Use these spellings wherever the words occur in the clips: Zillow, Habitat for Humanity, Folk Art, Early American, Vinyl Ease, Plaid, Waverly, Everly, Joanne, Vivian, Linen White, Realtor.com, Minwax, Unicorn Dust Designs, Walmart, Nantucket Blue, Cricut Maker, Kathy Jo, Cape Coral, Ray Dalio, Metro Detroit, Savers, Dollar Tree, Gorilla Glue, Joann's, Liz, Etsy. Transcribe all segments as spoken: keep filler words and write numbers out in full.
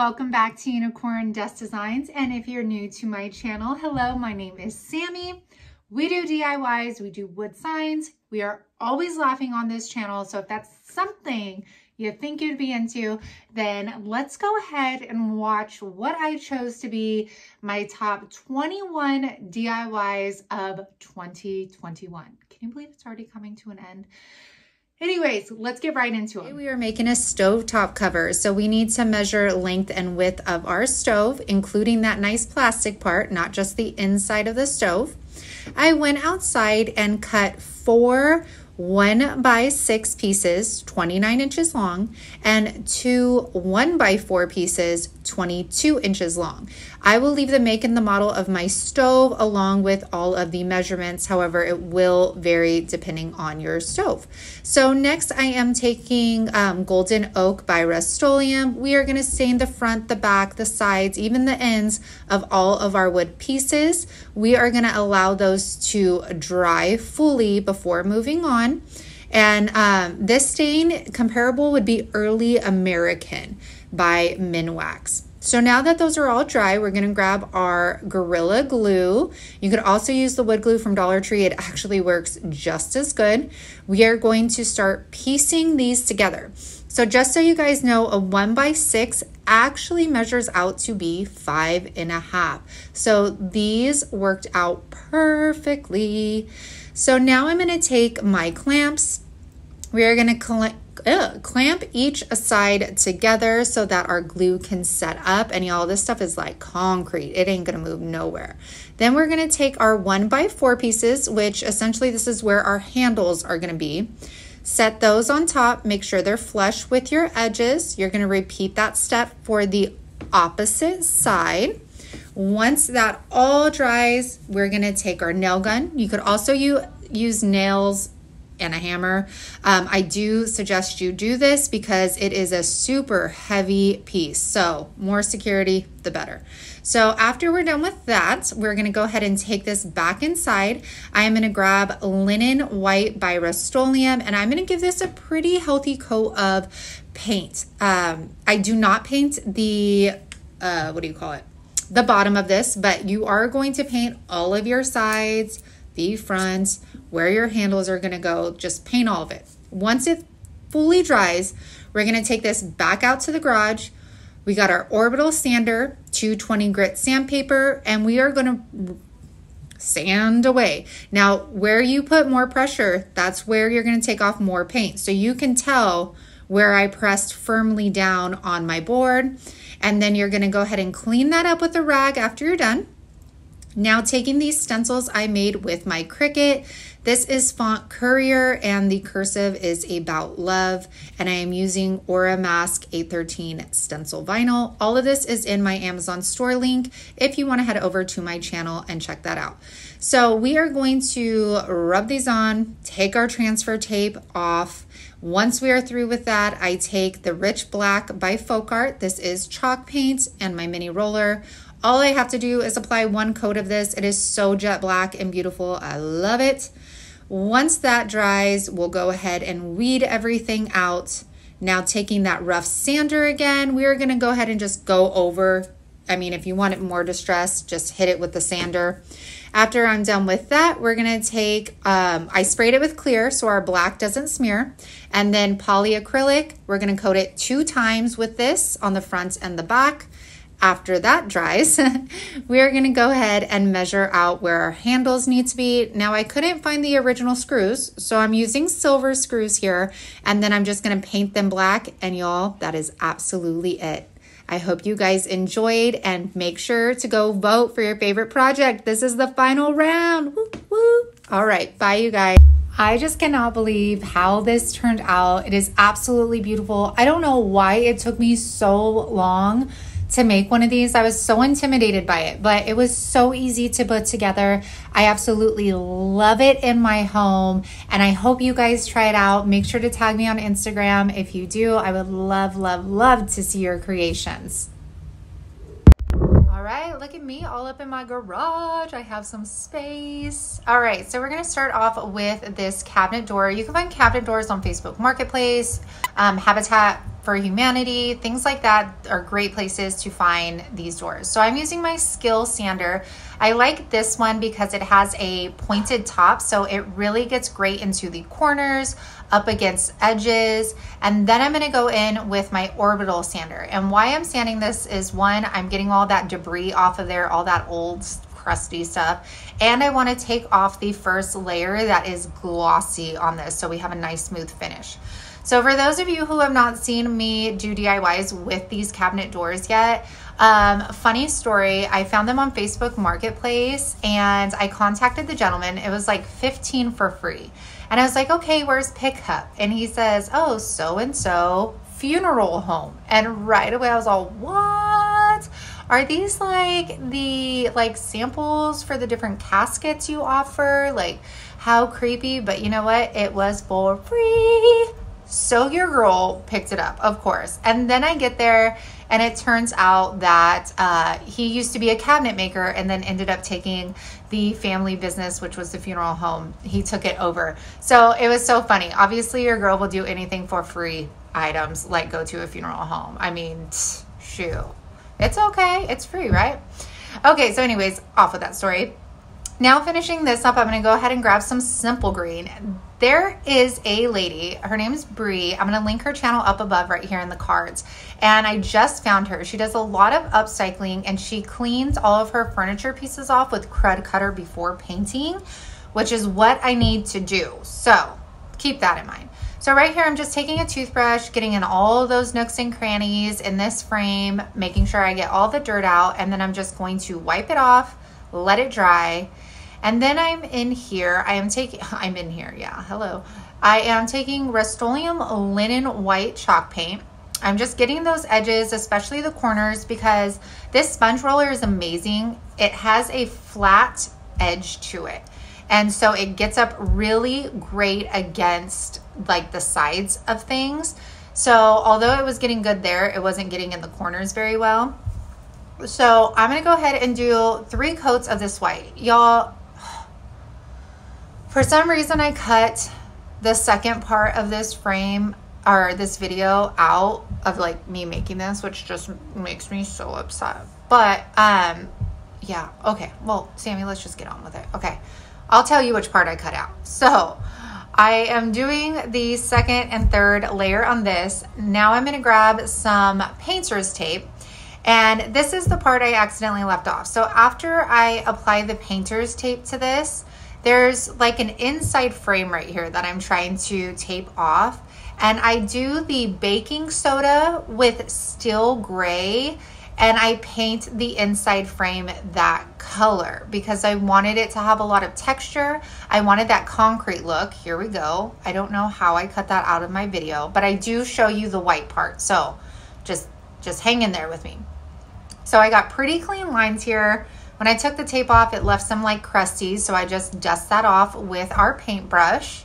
welcome back to Unicorn Dust Designs. And if you're new to my channel, hello, my name is Sammy. We do D I Ys, we do wood signs. We are always laughing on this channel. So if that's something you think you'd be into, then let's go ahead and watch what I chose to be my top twenty-one D I Ys of twenty twenty-one. Can you believe it's already coming to an end? Anyways, let's get right into it. We are making a stove top cover. So we need to measure length and width of our stove, including that nice plastic part, not just the inside of the stove. I went outside and cut four one by six pieces, twenty-nine inches long, and two one by four pieces, twenty-two inches long. I will leave the make and the model of my stove along with all of the measurements. However, it will vary depending on your stove. So next I am taking um, Golden Oak by Rust-Oleum. We are gonna stain the front, the back, the sides, even the ends of all of our wood pieces. We are gonna allow those to dry fully before moving on. And um, this stain comparable would be Early American by Minwax. So now that those are all dry, we're gonna grab our Gorilla Glue. You could also use the wood glue from Dollar Tree. It actually works just as good. We are going to start piecing these together. So just so you guys know, a one by six actually measures out to be five and a half. So these worked out perfectly. So now I'm gonna take my clamps. We are gonna collect Uh, clamp each side together so that our glue can set up. And y'all, this stuff is like concrete. It ain't gonna move nowhere. Then we're gonna take our one by four pieces, which essentially this is where our handles are gonna be. Set those on top, make sure they're flush with your edges. You're gonna repeat that step for the opposite side. Once that all dries, we're gonna take our nail gun. You could also you use nails and a hammer. Um, I do suggest you do this because it is a super heavy piece. So more security, the better. So after we're done with that, we're gonna go ahead and take this back inside. I am gonna grab Linen White by Rust-Oleum, and I'm gonna give this a pretty healthy coat of paint. Um, I do not paint the, uh, what do you call it? The bottom of this, but you are going to paint all of your sides, the front, where your handles are gonna go, just paint all of it. Once it fully dries, we're gonna take this back out to the garage. We got our orbital sander, two twenty grit sandpaper, and we are gonna sand away. Now, where you put more pressure, that's where you're gonna take off more paint. So you can tell where I pressed firmly down on my board. And then you're gonna go ahead and clean that up with a rag after you're done. Now taking these stencils I made with my Cricut, this is font Courier and the cursive is About Love, and I am using Oramask eight thirteen stencil vinyl. All of this is in my Amazon store link if you want to head over to my channel and check that out. So we are going to rub these on, take our transfer tape off. Once we are through with that, I take the Rich Black by Folk Art. This is chalk paint and my mini roller. All I have to do is apply one coat of this. It is so jet black and beautiful. I love it. Once that dries, we'll go ahead and weed everything out. Now taking that rough sander again, we're gonna go ahead and just go over. I mean, if you want it more distressed, just hit it with the sander. After I'm done with that, we're gonna take, um, I sprayed it with clear so our black doesn't smear. And then polyacrylic, we're gonna coat it two times with this on the front and the back. After that dries, we are gonna go ahead and measure out where our handles need to be. Now I couldn't find the original screws, so I'm using silver screws here, and then I'm just gonna paint them black, and y'all, that is absolutely it. I hope you guys enjoyed, and make sure to go vote for your favorite project. This is the final round, woo, woo. All right, bye you guys. I just cannot believe how this turned out. It is absolutely beautiful. I don't know why it took me so long to make one of these. I was so intimidated by it, but it was so easy to put together. I absolutely love it in my home, and I hope you guys try it out. Make sure to tag me on Instagram if you do. I would love, love, love to see your creations. All right, look at me all up in my garage. I have some space. All right, so we're gonna start off with this cabinet door. You can find cabinet doors on Facebook Marketplace, um, Habitat for Humanity, things like that are great places to find these doors. So I'm using my Skill Sander. I like this one because it has a pointed top, so it really gets great into the corners, up against edges. And then I'm gonna go in with my Orbital Sander. And why I'm sanding this is, one, I'm getting all that debris off of there, all that old crusty stuff. And I wanna take off the first layer that is glossy on this, so we have a nice smooth finish. So for those of you who have not seen me do D I Ys with these cabinet doors yet, um, funny story, I found them on Facebook Marketplace and I contacted the gentleman. It was like fifteen for free. And I was like, okay, where's pickup? And he says, oh, so-and-so funeral home. And right away I was all, what? Are these like the like samples for the different caskets you offer? Like, how creepy, but you know what? It was for free. So your girl picked it up, of course. And then I get there and it turns out that uh, he used to be a cabinet maker and then ended up taking the family business, which was the funeral home. He took it over. So it was so funny. Obviously your girl will do anything for free items, like go to a funeral home. I mean, shoo, it's okay, it's free, right? Okay, so anyways, off with that story. Now finishing this up, I'm gonna go ahead and grab some Simple Green. There is a lady, her name is Brie. I'm gonna link her channel up above right here in the cards. And I just found her. She does a lot of upcycling and she cleans all of her furniture pieces off with crud cutter before painting, which is what I need to do. So keep that in mind. So right here, I'm just taking a toothbrush, getting in all those nooks and crannies in this frame, making sure I get all the dirt out, and then I'm just going to wipe it off, let it dry. And then I'm in here, I am taking, I'm in here, yeah, hello. I am taking Rust-Oleum Linen White Chalk Paint. I'm just getting those edges, especially the corners, because this sponge roller is amazing. It has a flat edge to it. And so it gets up really great against like the sides of things. So although it was getting good there, it wasn't getting in the corners very well. So I'm gonna go ahead and do three coats of this white. Y'all, for some reason I cut the second part of this frame or this video out of like me making this, which just makes me so upset. But um, yeah, okay. Well, Sammy, let's just get on with it. Okay, I'll tell you which part I cut out. So I am doing the second and third layer on this. Now I'm gonna grab some painter's tape. And this is the part I accidentally left off. So after I apply the painter's tape to this, there's like an inside frame right here that I'm trying to tape off. And I do the baking soda with Steel Gray and I paint the inside frame that color because I wanted it to have a lot of texture. I wanted that concrete look. Here we go. I don't know how I cut that out of my video, but I do show you the white part. So just, just hang in there with me. So I got pretty clean lines here. When I took the tape off, it left some like crusty, so I just dust that off with our paintbrush.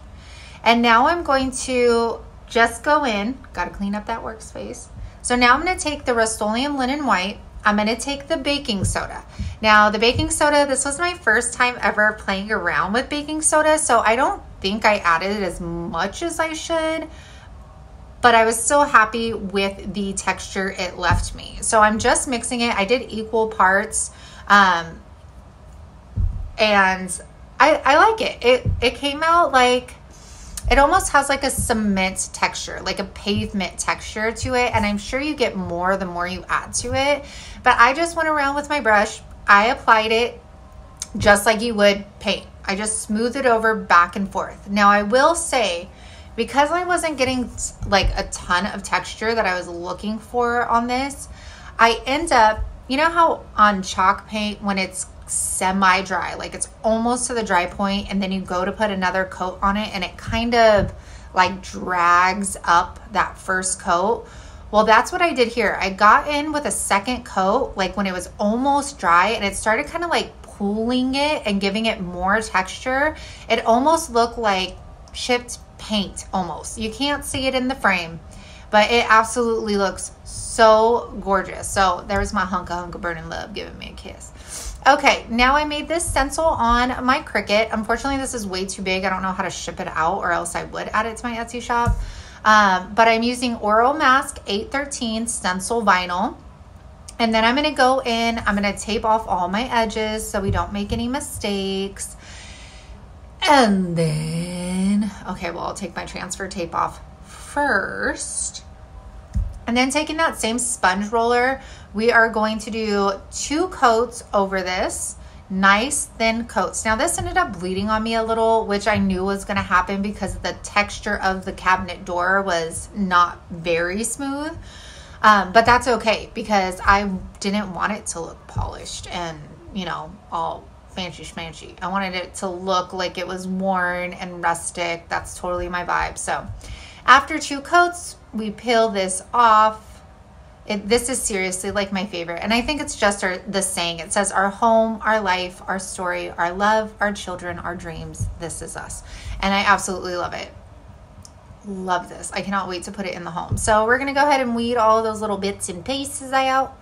And now I'm going to just go in, gotta clean up that workspace. So now I'm gonna take the Rust-Oleum Linen White, I'm gonna take the baking soda. Now the baking soda, this was my first time ever playing around with baking soda, so I don't think I added as much as I should, but I was still happy with the texture it left me. So I'm just mixing it, I did equal parts. Um, and I, I like it. It, it came out like, it almost has like a cement texture, like a pavement texture to it. And I'm sure you get more the more you add to it, but I just went around with my brush. I applied it just like you would paint. I just smoothed it over back and forth. Now I will say, because I wasn't getting like a ton of texture that I was looking for on this, I end up, you know how on chalk paint when it's semi-dry, like it's almost to the dry point and then you go to put another coat on it and it kind of like drags up that first coat? Well, that's what I did here. I got in with a second coat, like when it was almost dry and it started kind of like pooling it and giving it more texture. It almost looked like chipped paint almost. You can't see it in the frame, but it absolutely looks so gorgeous. So there was my hunka hunka burning love giving me a kiss. Okay, now I made this stencil on my Cricut. Unfortunately, this is way too big. I don't know how to ship it out or else I would add it to my Etsy shop. Um, but I'm using Oramask eight thirteen stencil vinyl. And then I'm gonna go in, I'm gonna tape off all my edges so we don't make any mistakes. And then, okay, well, I'll take my transfer tape off first. And then taking that same sponge roller, we are going to do two coats over this, nice thin coats. Now this ended up bleeding on me a little, which I knew was gonna happen because the texture of the cabinet door was not very smooth. Um, but that's okay because I didn't want it to look polished and, you know, all fancy schmancy. I wanted it to look like it was worn and rustic. That's totally my vibe. So after two coats, we peel this off. It, this is seriously like my favorite. And I think it's just our, the saying. It says our home, our life, our story, our love, our children, our dreams. This is us. And I absolutely love it. Love this. I cannot wait to put it in the home. So we're going to go ahead and weed all of those little bits and pieces out.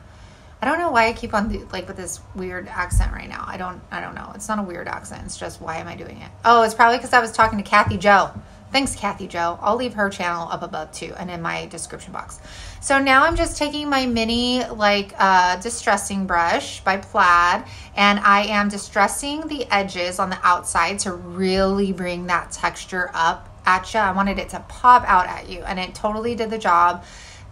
I don't know why I keep on like with this weird accent right now. I don't, I don't know. It's not a weird accent. It's just, why am I doing it? Oh, it's probably because I was talking to Kathy Jo. Thanks, Kathy Jo. I'll leave her channel up above too and in my description box. So now I'm just taking my mini like uh, distressing brush by Plaid, and I am distressing the edges on the outside to really bring that texture up at you. I wanted it to pop out at you, and it totally did the job.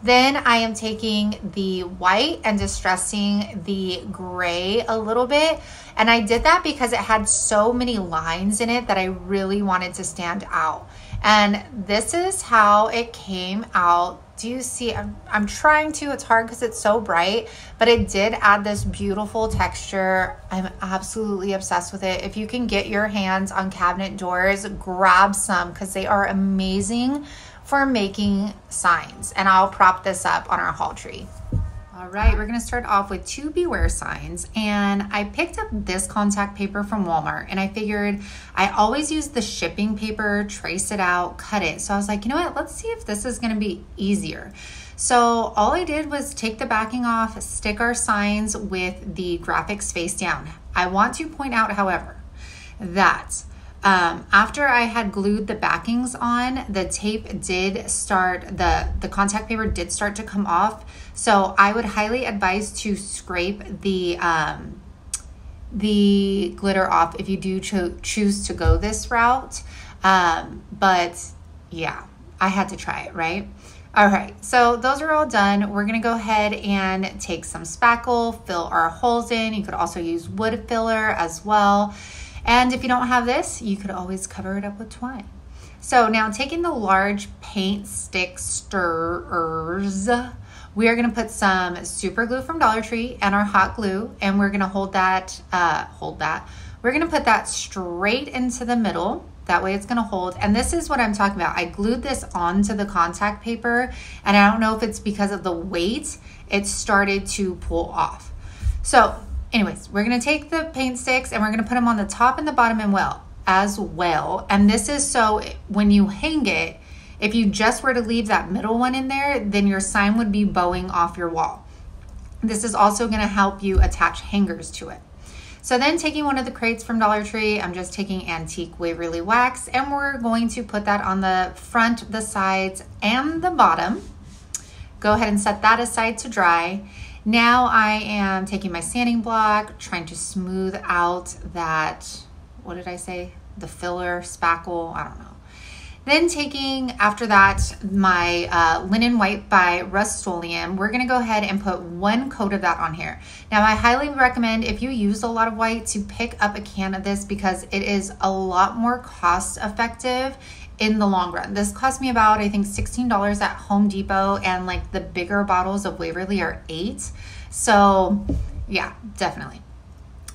Then I am taking the white and distressing the gray a little bit. And I did that because it had so many lines in it that I really wanted to stand out. And this is how it came out. Do you see? I'm, I'm trying to. It's hard because it's so bright, but it did add this beautiful texture. I'm absolutely obsessed with it. If you can get your hands on cabinet doors, grab some because they are amazing for making signs. And I'll prop this up on our haul tree. All right, we're gonna start off with two Beware signs, and I picked up this contact paper from Walmart, and I figured I always use the shipping paper, trace it out, cut it. So I was like, you know what, let's see if this is gonna be easier. So all I did was take the backing off, stick our signs with the graphics face down. I want to point out, however, that Um, after I had glued the backings on, the tape did start, the, the contact paper did start to come off. So I would highly advise to scrape the, um, the glitter off if you do cho choose to go this route. Um, but yeah, I had to try it, right? All right, so those are all done. We're gonna go ahead and take some spackle, fill our holes in. You could also use wood filler as well. And if you don't have this, you could always cover it up with twine. So now taking the large paint stick stirrers, we are gonna put some super glue from Dollar Tree and our hot glue, and we're gonna hold that, uh, hold that. We're gonna put that straight into the middle. That way it's gonna hold. And this is what I'm talking about. I glued this onto the contact paper, and I don't know if it's because of the weight, it started to pull off. So, anyways, we're gonna take the paint sticks and we're gonna put them on the top and the bottom and well, as well. And this is so when you hang it, if you just were to leave that middle one in there, then your sign would be bowing off your wall. This is also gonna help you attach hangers to it. So then taking one of the crates from Dollar Tree, I'm just taking antique Waverly wax, and we're going to put that on the front, the sides, and the bottom. Go ahead and set that aside to dry. Now I am taking my sanding block, trying to smooth out that, what did I say? The filler, spackle, I don't know. Then taking, after that, my uh, Linen White by Rust-Oleum, we're gonna go ahead and put one coat of that on here. Now I highly recommend, if you use a lot of white, to pick up a can of this because it is a lot more cost effective in the long run. This cost me about, I think, sixteen dollars at Home Depot, and like the bigger bottles of Waverly are eight. So yeah, definitely.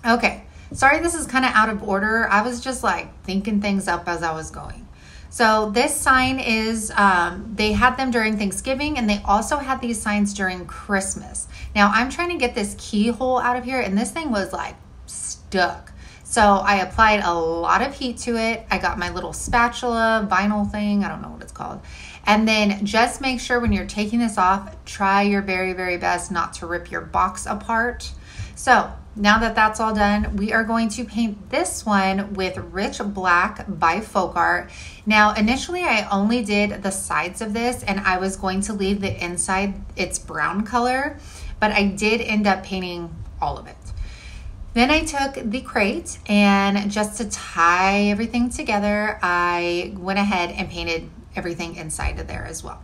Okay, sorry this is kind of out of order. I was just like thinking things up as I was going. So this sign is, um, they had them during Thanksgiving, and they also had these signs during Christmas. Now I'm trying to get this keyhole out of here, and this thing was like stuck. So I applied a lot of heat to it. I got my little spatula, vinyl thing, I don't know what it's called. And then just make sure when you're taking this off, try your very, very best not to rip your box apart. So now that that's all done, we are going to paint this one with Rich Black by Folk Art. Now, initially I only did the sides of this and I was going to leave the inside its brown color, but I did end up painting all of it. Then I took the crate and just to tie everything together, I went ahead and painted everything inside of there as well.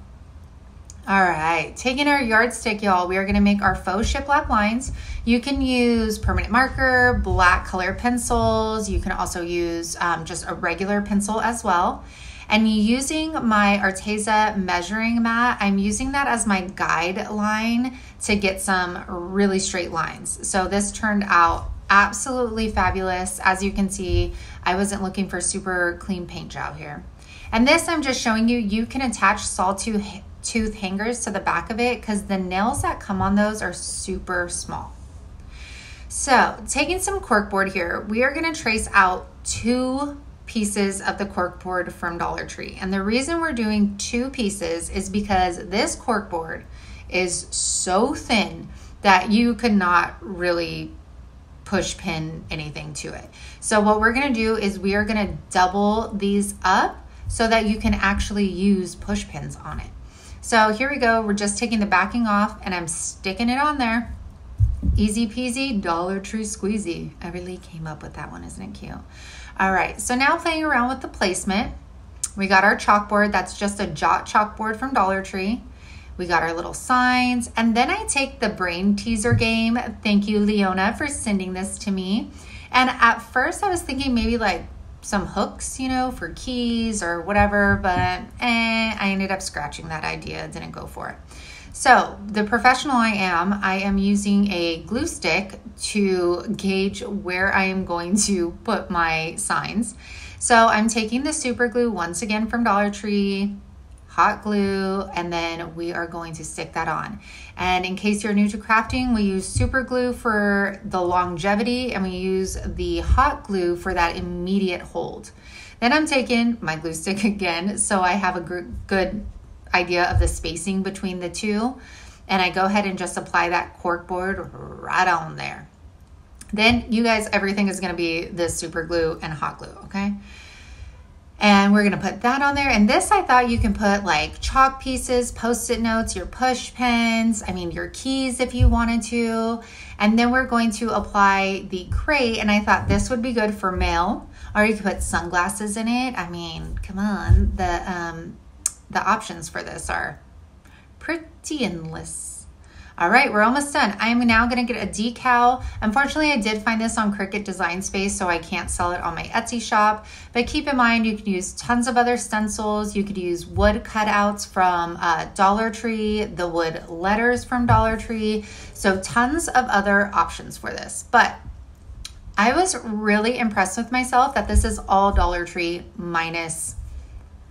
All right, taking our yardstick, y'all, we are gonna make our faux shiplap lines. You can use permanent marker, black color pencils. You can also use um, just a regular pencil as well. And using my Arteza measuring mat, I'm using that as my guideline to get some really straight lines. So this turned out absolutely fabulous. As you can see, I wasn't looking for super clean paint job here. And this, I'm just showing you, you can attach sawtooth tooth hangers to the back of it because the nails that come on those are super small. So taking some corkboard here, we are going to trace out two pieces of the corkboard from Dollar Tree. And the reason we're doing two pieces is because this corkboard is so thin that you could not really push pin anything to it. So what we're going to do is we are going to double these up so that you can actually use push pins on it. So here we go, we're just taking the backing off and I'm sticking it on there. Easy peasy, Dollar Tree squeezy. I really came up with that one, isn't it cute? All right, so now playing around with the placement. We got our chalkboard, that's just a jot chalkboard from Dollar Tree. We got our little signs, and then I take the brain teaser game. Thank you, Leona, for sending this to me. And at first I was thinking maybe like some hooks, you know, for keys or whatever, but eh, I ended up scratching that idea, didn't go for it. So the professional I am, I am using a glue stick to gauge where I am going to put my signs. So I'm taking the super glue once again from Dollar Tree, hot glue, and then we are going to stick that on. And in case you're new to crafting, we use super glue for the longevity and we use the hot glue for that immediate hold. Then I'm taking my glue stick again, so I have a good idea of the spacing between the two. And I go ahead and just apply that corkboard right on there. Then you guys, everything is gonna be the super glue and hot glue, okay? And we're gonna put that on there. And this, I thought you can put like chalk pieces, post-it notes, your push pins, I mean, your keys if you wanted to. And then we're going to apply the crate. And I thought this would be good for mail, or you could put sunglasses in it. I mean, come on, the, um, the options for this are pretty endless. All right, we're almost done. I'm now gonna get a decal. Unfortunately, I did find this on Cricut Design Space, so I can't sell it on my Etsy shop, but keep in mind, you can use tons of other stencils. You could use wood cutouts from uh, Dollar Tree, the wood letters from Dollar Tree. So tons of other options for this, but I was really impressed with myself that this is all Dollar Tree minus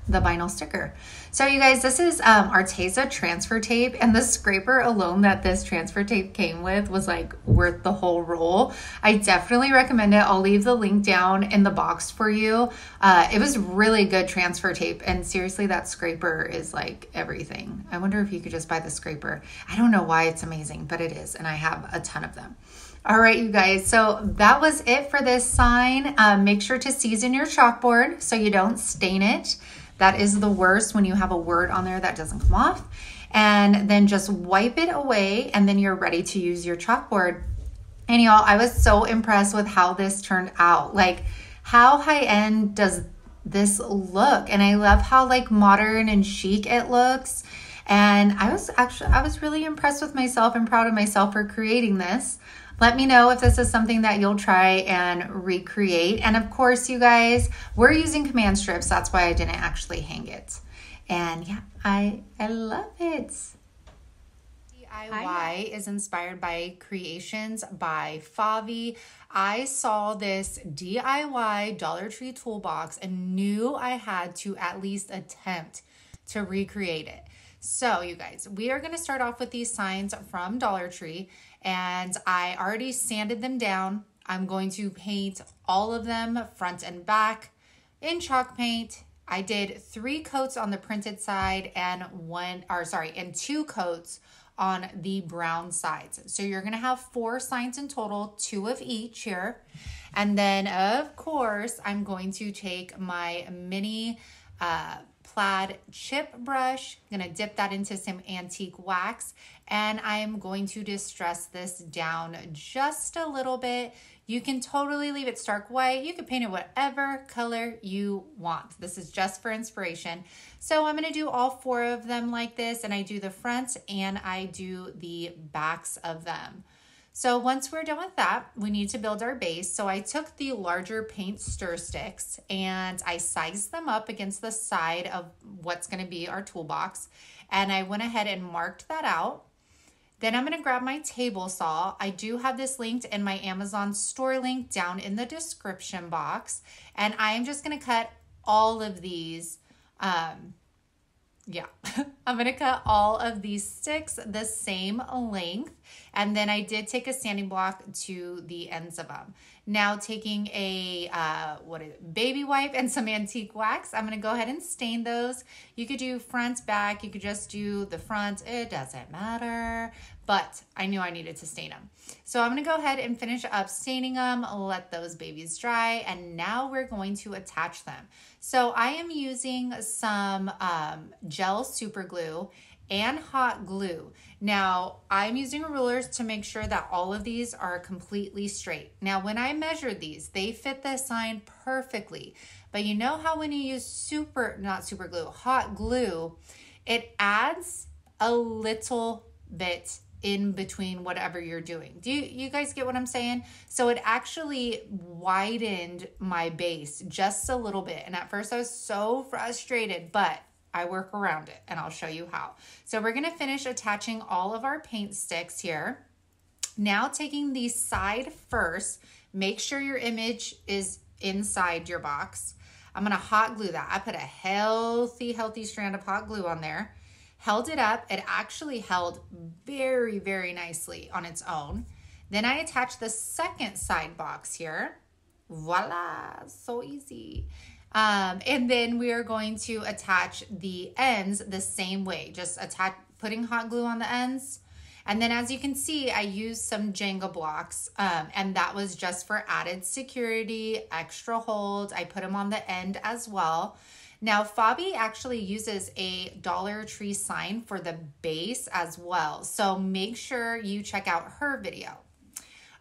the vinyl sticker. So you guys, this is um, Arteza transfer tape, and the scraper alone that this transfer tape came with was like worth the whole roll. I definitely recommend it. I'll leave the link down in the box for you. Uh, it was really good transfer tape, and seriously, that scraper is like everything. I wonder if you could just buy the scraper. I don't know why it's amazing, but it is, and I have a ton of them. All right, you guys, so that was it for this sign. Uh, make sure to season your chalkboard so you don't stain it. That is the worst, when you have a word on there that doesn't come off. And then just wipe it away, and then you're ready to use your chalkboard. And y'all, I was so impressed with how this turned out. Like, how high-end does this look? And I love how like modern and chic it looks. And I was actually, I was really impressed with myself and proud of myself for creating this. Let me know if this is something that you'll try and recreate. And of course, you guys, we're using command strips. That's why I didn't actually hang it. And yeah, I, I love it. D I Y is inspired by Creations by Fabi. I saw this D I Y Dollar Tree toolbox and knew I had to at least attempt to recreate it. So you guys, we are gonna start off with these signs from Dollar Tree, and I already sanded them down. I'm going to paint all of them front and back in chalk paint. I did three coats on the printed side and one, or sorry, and two coats on the brown sides. So you're gonna have four signs in total, two of each here. And then of course, I'm going to take my mini uh, plaid chip brush. I'm gonna dip that into some antique wax, and I'm going to distress this down just a little bit. You can totally leave it stark white. You can paint it whatever color you want. This is just for inspiration. So I'm gonna do all four of them like this, and I do the fronts and I do the backs of them. So once we're done with that, we need to build our base. So I took the larger paint stir sticks and I sized them up against the side of what's gonna be our toolbox. And I went ahead and marked that out. Then I'm gonna grab my table saw. I do have this linked in my Amazon store link down in the description box. And I am just gonna cut all of these. Um, yeah, I'm gonna cut all of these sticks the same length. And then I did take a sanding block to the ends of them. Now taking a uh, what is it, baby wipe and some antique wax, I'm gonna go ahead and stain those. You could do front, back, you could just do the front, it doesn't matter, but I knew I needed to stain them. So I'm gonna go ahead and finish up staining them, let those babies dry, and now we're going to attach them. So I am using some um, gel super glue and hot glue. Now, I'm using rulers to make sure that all of these are completely straight. Now, when I measured these, they fit the sign perfectly. But you know how when you use super, not super glue, hot glue, it adds a little bit in between whatever you're doing. Do you, you guys get what I'm saying? So it actually widened my base just a little bit. And at first I was so frustrated, but I work around it and I'll show you how. So we're gonna finish attaching all of our paint sticks here. Now taking the side first, make sure your image is inside your box. I'm gonna hot glue that. I put a healthy, healthy strand of hot glue on there, held it up. It actually held very, very nicely on its own. Then I attach the second side box here. Voila, so easy. Um, and then we are going to attach the ends the same way, just attach, putting hot glue on the ends. And then as you can see, I used some Jenga blocks, um, and that was just for added security, extra hold. I put them on the end as well. Now, Fabi actually uses a Dollar Tree sign for the base as well. So make sure you check out her video.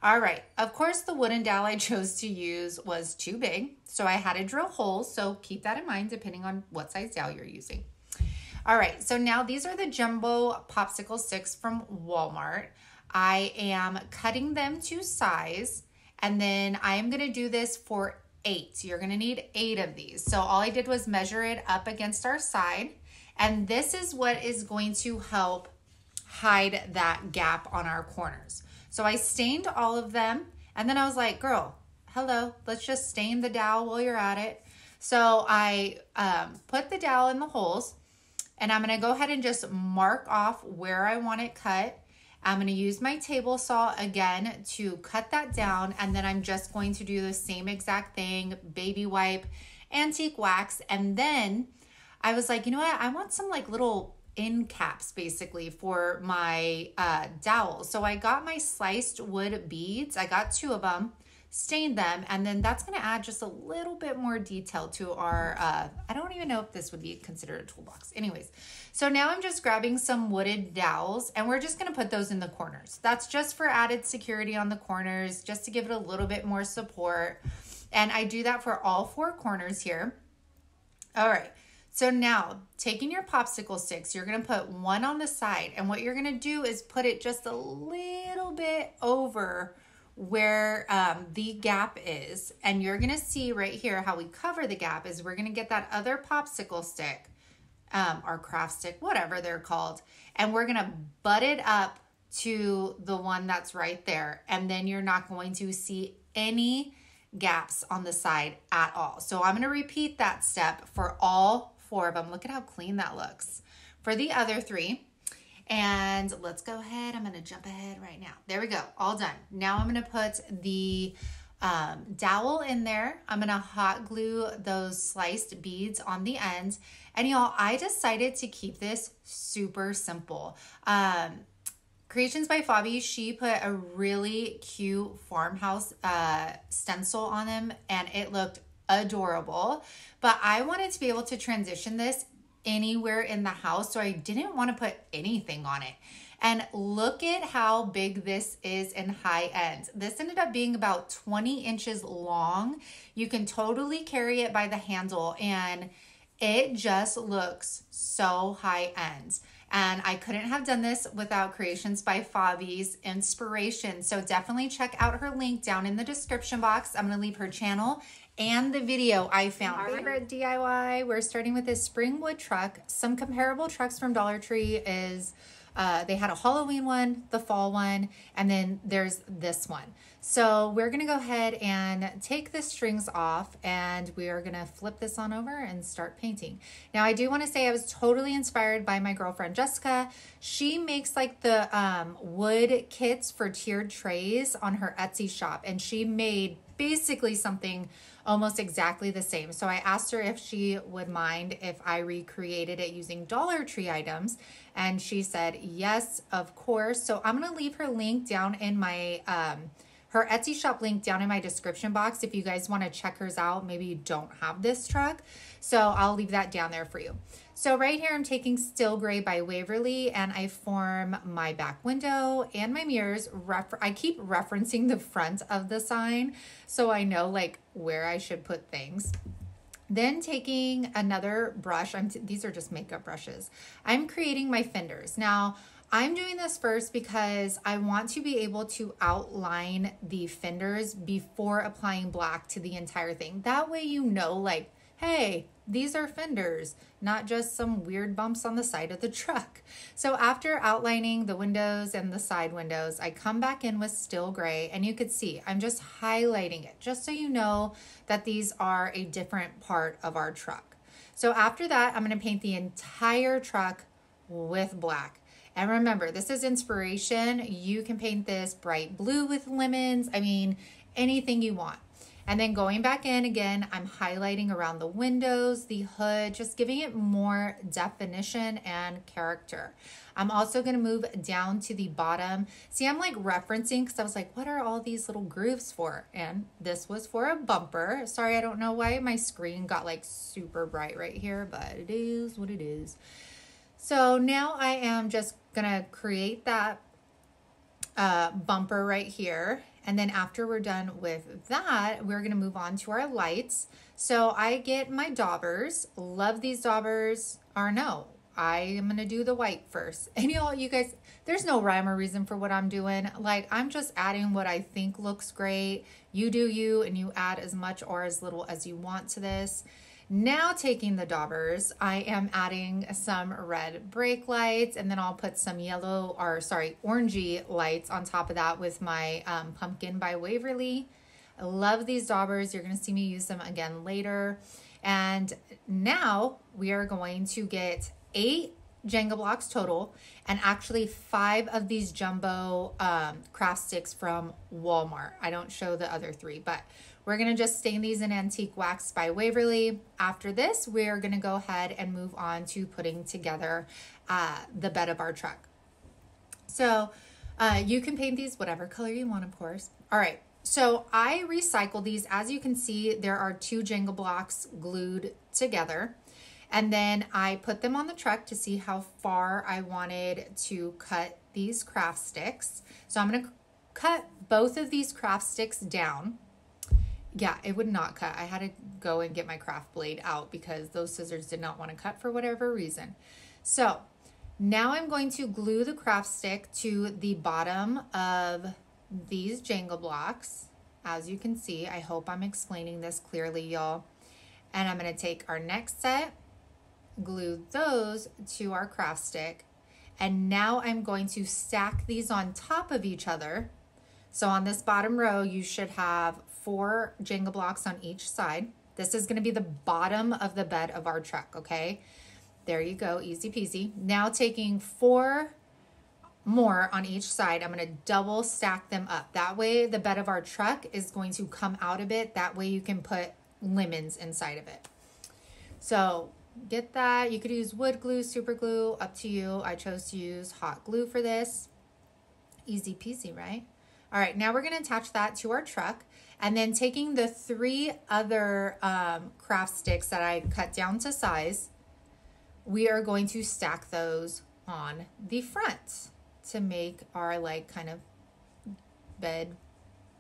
All right, of course the wooden dowel I chose to use was too big, so I had to drill holes, so keep that in mind depending on what size dowel you're using. All right, so now these are the jumbo popsicle sticks from Walmart. I am cutting them to size, and then I am gonna do this for eight. You're gonna need eight of these. So all I did was measure it up against our side, and this is what is going to help hide that gap on our corners. So I stained all of them, and then I was like, girl, hello, let's just stain the dowel while you're at it. So I um, put the dowel in the holes, and I'm gonna go ahead and just mark off where I want it cut. I'm gonna use my table saw again to cut that down, and then I'm just going to do the same exact thing, baby wipe, antique wax, and then I was like, you know what, I want some like little end caps basically for my uh, dowel. So I got my sliced wood beads. I got two of them, stained them, and then that's gonna add just a little bit more detail to our, uh, I don't even know if this would be considered a toolbox. Anyways, so now I'm just grabbing some wooded dowels and we're just gonna put those in the corners. That's just for added security on the corners, just to give it a little bit more support. And I do that for all four corners here. All right. So now, taking your popsicle sticks, you're gonna put one on the side, and what you're gonna do is put it just a little bit over where um, the gap is, and you're gonna see right here how we cover the gap is we're gonna get that other popsicle stick, um, our craft stick, whatever they're called, and we're gonna butt it up to the one that's right there, and then you're not going to see any gaps on the side at all. So I'm gonna repeat that step for all four of them. Look at how clean that looks for the other three. And let's go ahead. I'm gonna jump ahead right now. There we go, all done. Now I'm gonna put the um, dowel in there. I'm gonna hot glue those sliced beads on the ends. And y'all, I decided to keep this super simple. Um, Creations by Fabi, she put a really cute farmhouse uh, stencil on them, and it looked adorable. But I wanted to be able to transition this anywhere in the house, so I didn't want to put anything on it. And look at how big this is in high end. This ended up being about twenty inches long. You can totally carry it by the handle, and it just looks so high end. And I couldn't have done this without Creations by Fabi's inspiration. So definitely check out her link down in the description box. I'm gonna leave her channel and the video I found. Our favorite D I Y, we're starting with this spring wood truck. Some comparable trucks from Dollar Tree is, uh, they had a Halloween one, the fall one, and then there's this one. So we're gonna go ahead and take the strings off, and we are gonna flip this on over and start painting. Now I do wanna say I was totally inspired by my girlfriend, Jessica. She makes like the um, wood kits for tiered trays on her Etsy shop, and she made basically something almost exactly the same. So I asked her if she would mind if I recreated it using Dollar Tree items, and she said yes, of course. So I'm gonna leave her link down in my, um, her Etsy shop link down in my description box if you guys want to check hers out. Maybe you don't have this truck, so I'll leave that down there for you. So right here I'm taking Still Gray by Waverly, and I form my back window and my mirrors. Refer I keep referencing the front of the sign so I know like where I should put things. Then taking another brush, I'm t these are just makeup brushes, I'm creating my fenders. Now I'm doing this first because I want to be able to outline the fenders before applying black to the entire thing. That way you know like, hey, these are fenders, not just some weird bumps on the side of the truck. So after outlining the windows and the side windows, I come back in with Still Gray, and you could see I'm just highlighting it just so you know that these are a different part of our truck. So after that, I'm gonna paint the entire truck with black. And remember, this is inspiration. You can paint this bright blue with lemons. I mean, anything you want. And then going back in again, I'm highlighting around the windows, the hood, just giving it more definition and character. I'm also gonna move down to the bottom. See, I'm like referencing because I was like, what are all these little grooves for? And this was for a bumper. Sorry, I don't know why my screen got like super bright right here, but it is what it is. So now I am just gonna create that uh, bumper right here. And then after we're done with that, we're gonna move on to our lights. So I get my daubers, love these daubers, or no, I am gonna do the white first. And you know, you guys, there's no rhyme or reason for what I'm doing. Like I'm just adding what I think looks great. You do you, and you add as much or as little as you want to this. Now taking the daubers, I am adding some red brake lights, and then I'll put some yellow, or sorry, orangey lights on top of that with my um, Pumpkin by Waverly. I love these daubers. You're gonna see me use them again later. And now we are going to get eight Jenga blocks total, and actually five of these jumbo um, craft sticks from Walmart. I don't show the other three, but we're gonna just stain these in Antique Wax by Waverly. After this, we're gonna go ahead and move on to putting together uh, the bed of our truck. So uh, you can paint these whatever color you want, of course. All right, so I recycled these. As you can see, there are two Jenga blocks glued together. And then I put them on the truck to see how far I wanted to cut these craft sticks. So I'm gonna cut both of these craft sticks down. Yeah, it would not cut. I had to go and get my craft blade out because those scissors did not want to cut for whatever reason. So now I'm going to glue the craft stick to the bottom of these Jenga blocks. As you can see, I hope I'm explaining this clearly, y'all. And I'm going to take our next set, glue those to our craft stick. And now I'm going to stack these on top of each other. So on this bottom row, you should have four Jenga blocks on each side. This is gonna be the bottom of the bed of our truck, okay? There you go, easy peasy. Now taking four more on each side, I'm gonna double stack them up. That way the bed of our truck is going to come out a bit. That way you can put lemons inside of it. So get that. You could use wood glue, super glue, up to you. I chose to use hot glue for this. easy peasy, right? All right, now we're gonna attach that to our truck, and then taking the three other um, craft sticks that I cut down to size, we are going to stack those on the front to make our like kind of bed,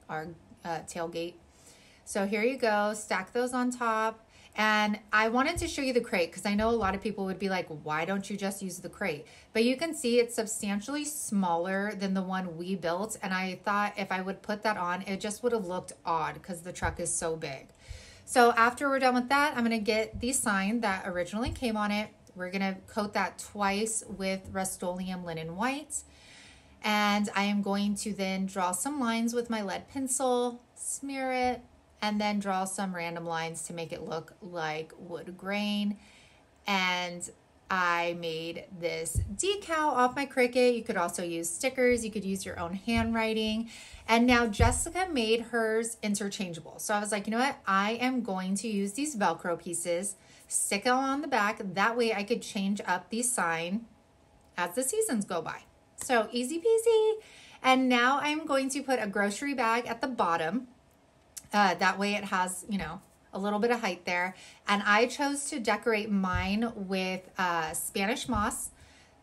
our uh, tailgate. So here you go, stack those on top. And I wanted to show you the crate because I know a lot of people would be like, why don't you just use the crate? But you can see it's substantially smaller than the one we built. And I thought if I would put that on, it just would have looked odd because the truck is so big. So after we're done with that, I'm going to get the sign that originally came on it. We're going to coat that twice with Rust-Oleum Linen White. And I am going to then draw some lines with my lead pencil, smear it, and then draw some random lines to make it look like wood grain. And I made this decal off my Cricut. You could also use stickers. You could use your own handwriting. And now Jessica made hers interchangeable. So I was like, you know what? I am going to use these Velcro pieces, stick them on the back. That way I could change up the sign as the seasons go by. So easy peasy. And now I'm going to put a grocery bag at the bottom. Uh, that way it has, you know, a little bit of height there. And I chose to decorate mine with uh, Spanish moss,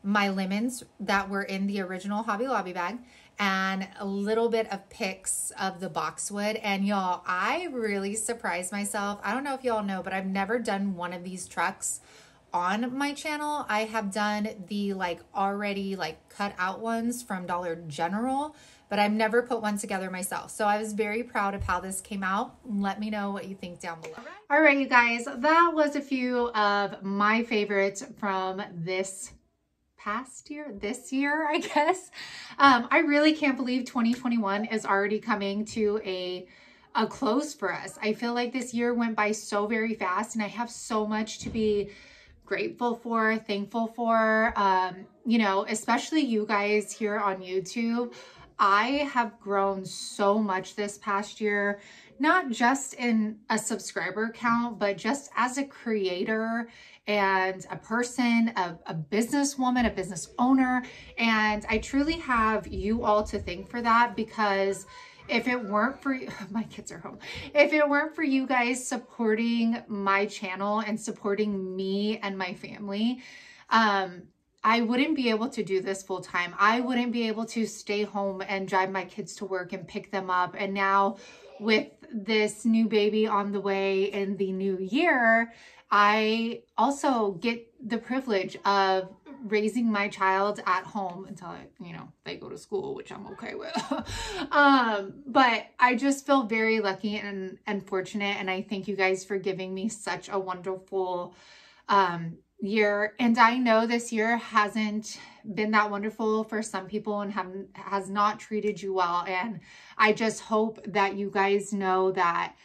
my lemons that were in the original Hobby Lobby bag, and a little bit of picks of the boxwood. And y'all, I really surprised myself. I don't know if y'all know, but I've never done one of these trucks on my channel. I have done the like already like cut out ones from Dollar General, but I've never put one together myself. So I was very proud of how this came out. Let me know what you think down below. All right, you guys, that was a few of my favorites from this past year, this year, I guess. Um, I really can't believe twenty twenty-one is already coming to a, a close for us. I feel like this year went by so very fast, and I have so much to be grateful for, thankful for, um, you know, especially you guys here on YouTube. I have grown so much this past year, not just in a subscriber count, but just as a creator and a person, a, a businesswoman, a business owner. And I truly have you all to thank for that, because if it weren't for you, my kids are home. If it weren't for you guys supporting my channel and supporting me and my family, um, I wouldn't be able to do this full time. I wouldn't be able to stay home and drive my kids to work and pick them up. And now with this new baby on the way in the new year, I also get the privilege of raising my child at home until I, you know, they go to school, which I'm okay with. um, but I just feel very lucky and, and fortunate. And I thank you guys for giving me such a wonderful, um, year. And I know this year hasn't been that wonderful for some people and have, has not treated you well. And I just hope that you guys know that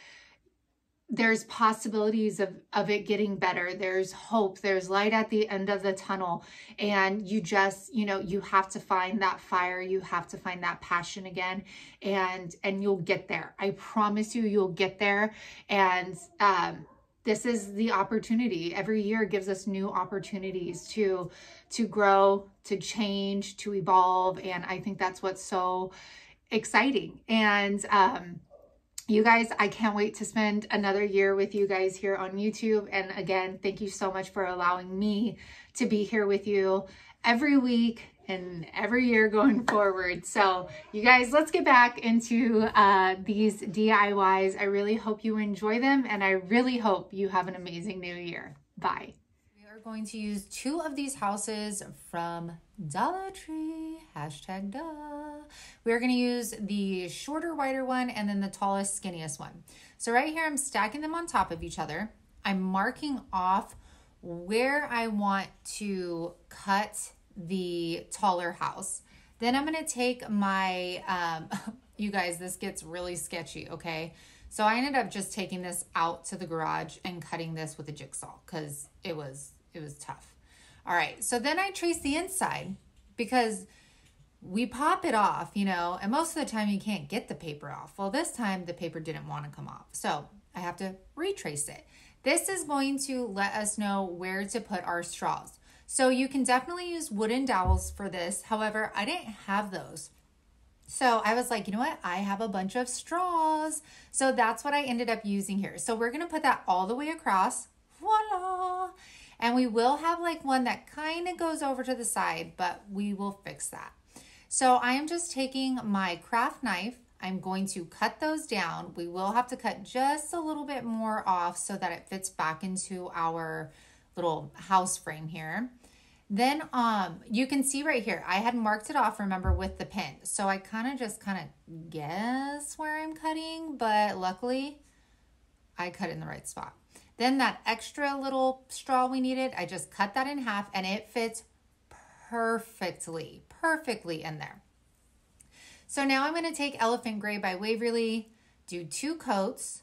there's possibilities of, of it getting better. There's hope, there's light at the end of the tunnel. And you just, you know, you have to find that fire. You have to find that passion again, and, and you'll get there. I promise you, you'll get there. And, um, this is the opportunity. Every year gives us new opportunities to, to grow, to change, to evolve. And I think that's what's so exciting. And, um, you guys, I can't wait to spend another year with you guys here on YouTube. And again, thank you so much for allowing me to be here with you every week and every year going forward. So you guys, let's get back into uh, these D I Ys. I really hope you enjoy them, and I really hope you have an amazing new year. Bye. We are going to use two of these houses from Dollar Tree, hashtag duh. We're gonna use the shorter, wider one, and then the tallest, skinniest one. So right here, I'm stacking them on top of each other. I'm marking off where I want to cut the taller house. Then I'm going to take my, um, you guys, this gets really sketchy. Okay. So I ended up just taking this out to the garage and cutting this with a jigsaw, cause it was, it was tough. All right. So then I trace the inside, because we pop it off, you know, and most of the time you can't get the paper off. Well, this time the paper didn't want to come off. So I have to retrace it. This is going to let us know where to put our straws. So you can definitely use wooden dowels for this. However, I didn't have those. So I was like, you know what? I have a bunch of straws. So that's what I ended up using here. So we're gonna put that all the way across, voila. And we will have like one that kind of goes over to the side, but we will fix that. So I am just taking my craft knife. I'm going to cut those down. We will have to cut just a little bit more off so that it fits back into our little house frame here. Then um, you can see right here, I had marked it off, remember, with the pin. So I kind of just kind of guess where I'm cutting, but luckily I cut in the right spot. Then that extra little straw we needed, I just cut that in half and it fits perfectly, perfectly in there. So now I'm going to take Elephant Gray by Waverly, do two coats,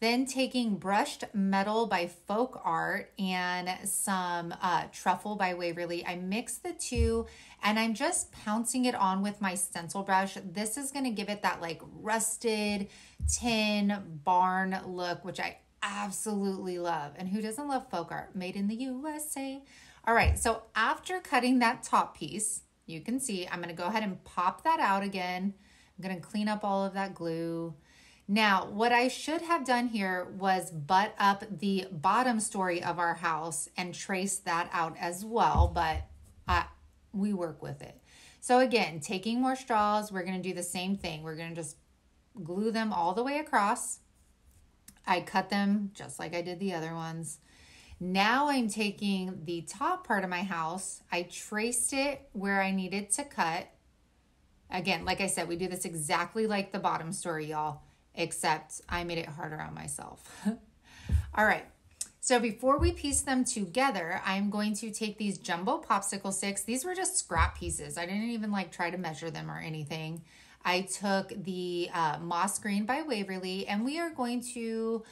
then taking Brushed Metal by Folk Art and some uh, Truffle by Waverly. I mix the two and I'm just pouncing it on with my stencil brush. This is going to give it that like rusted tin barn look, which I absolutely love. And who doesn't love folk art? Made in the U S A. All right, so after cutting that top piece, you can see, I'm gonna go ahead and pop that out again. I'm gonna clean up all of that glue. Now, what I should have done here was butt up the bottom story of our house and trace that out as well, but uh, we work with it. So again, taking more straws, we're gonna do the same thing. We're gonna just glue them all the way across. I cut them just like I did the other ones. Now I'm taking the top part of my house. I traced it where I needed to cut. Again, like I said, we do this exactly like the bottom story, y'all, except I made it harder on myself. All right, so before we piece them together, I'm going to take these jumbo popsicle sticks. These were just scrap pieces. I didn't even like try to measure them or anything. I took the uh, Moss Green by Waverly, and we are going to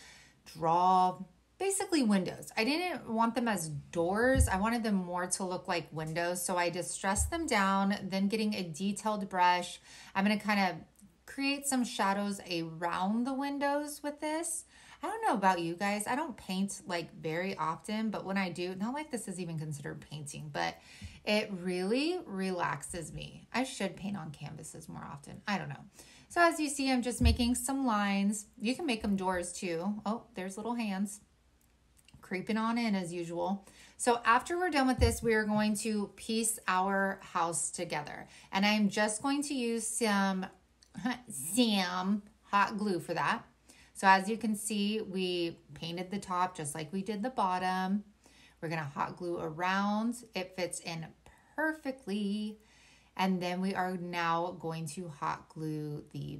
draw basically windows. I didn't want them as doors. I wanted them more to look like windows. So I distressed them down, then getting a detailed brush. I'm gonna kind of create some shadows around the windows with this. I don't know about you guys. I don't paint like very often, but when I do, not like this is even considered painting, but it really relaxes me. I should paint on canvases more often. I don't know. So as you see, I'm just making some lines. You can make them doors too. Oh, there's little hands. Creeping on in as usual. So after we're done with this, we are going to piece our house together. And I'm just going to use some, some hot glue for that. So as you can see, we painted the top just like we did the bottom. We're gonna hot glue around. It fits in perfectly. And then we are now going to hot glue the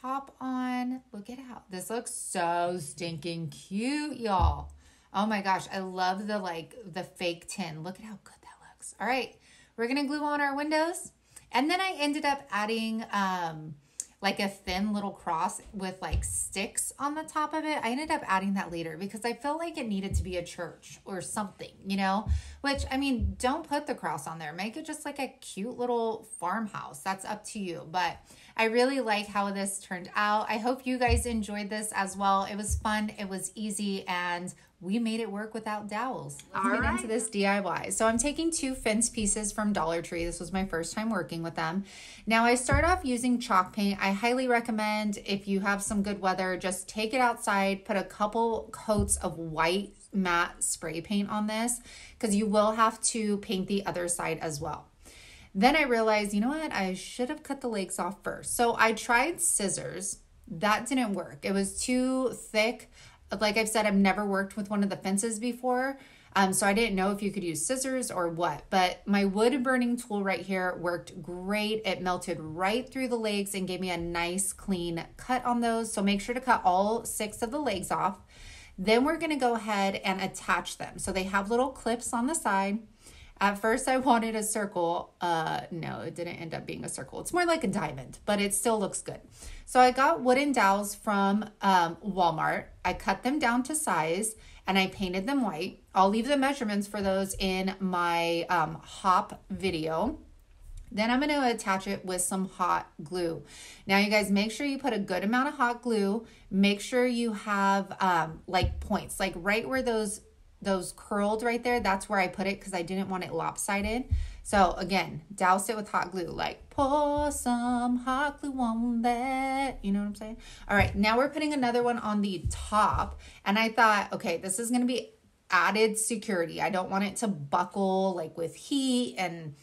top on. Look at how this looks so stinking cute, y'all. Oh my gosh, I love the like the fake tin. Look at how good that looks. All right, we're gonna glue on our windows. And then I ended up adding um, like a thin little cross with like sticks on the top of it. I ended up adding that later because I felt like it needed to be a church or something, you know? Which, I mean, don't put the cross on there. Make it just like a cute little farmhouse. That's up to you. But I really like how this turned out. I hope you guys enjoyed this as well. It was fun, it was easy, and we made it work without dowels. Let's All get right. into this D I Y. So I'm taking two fence pieces from Dollar Tree. This was my first time working with them. Now I start off using chalk paint. I highly recommend if you have some good weather, just take it outside, put a couple coats of white matte spray paint on this because you will have to paint the other side as well. Then I realized, you know what? I should have cut the legs off first. So I tried scissors. That didn't work. It was too thick. Like I've said, I've never worked with one of the fences before. Um, so I didn't know if you could use scissors or what, but my wood burning tool right here worked great. It melted right through the legs and gave me a nice clean cut on those. So make sure to cut all six of the legs off. Then we're gonna go ahead and attach them. So they have little clips on the side. At first I wanted a circle. Uh, no, it didn't end up being a circle. It's more like a diamond, but it still looks good. So I got wooden dowels from um, Walmart. I cut them down to size and I painted them white. I'll leave the measurements for those in my um, hop video. Then I'm gonna attach it with some hot glue. Now you guys, make sure you put a good amount of hot glue. Make sure you have um, like points, like right where those those curled right there, that's where I put it because I didn't want it lopsided. So again, douse it with hot glue, like pour some hot glue on that, you know what I'm saying? All right, now we're putting another one on the top, and I thought, okay, this is gonna be added security. I don't want it to buckle like with heat and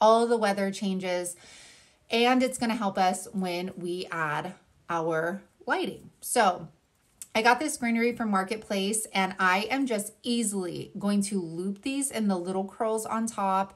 all the weather changes, and it's gonna help us when we add our lighting. So I got this greenery from Marketplace, and I am just easily going to loop these in the little curls on top.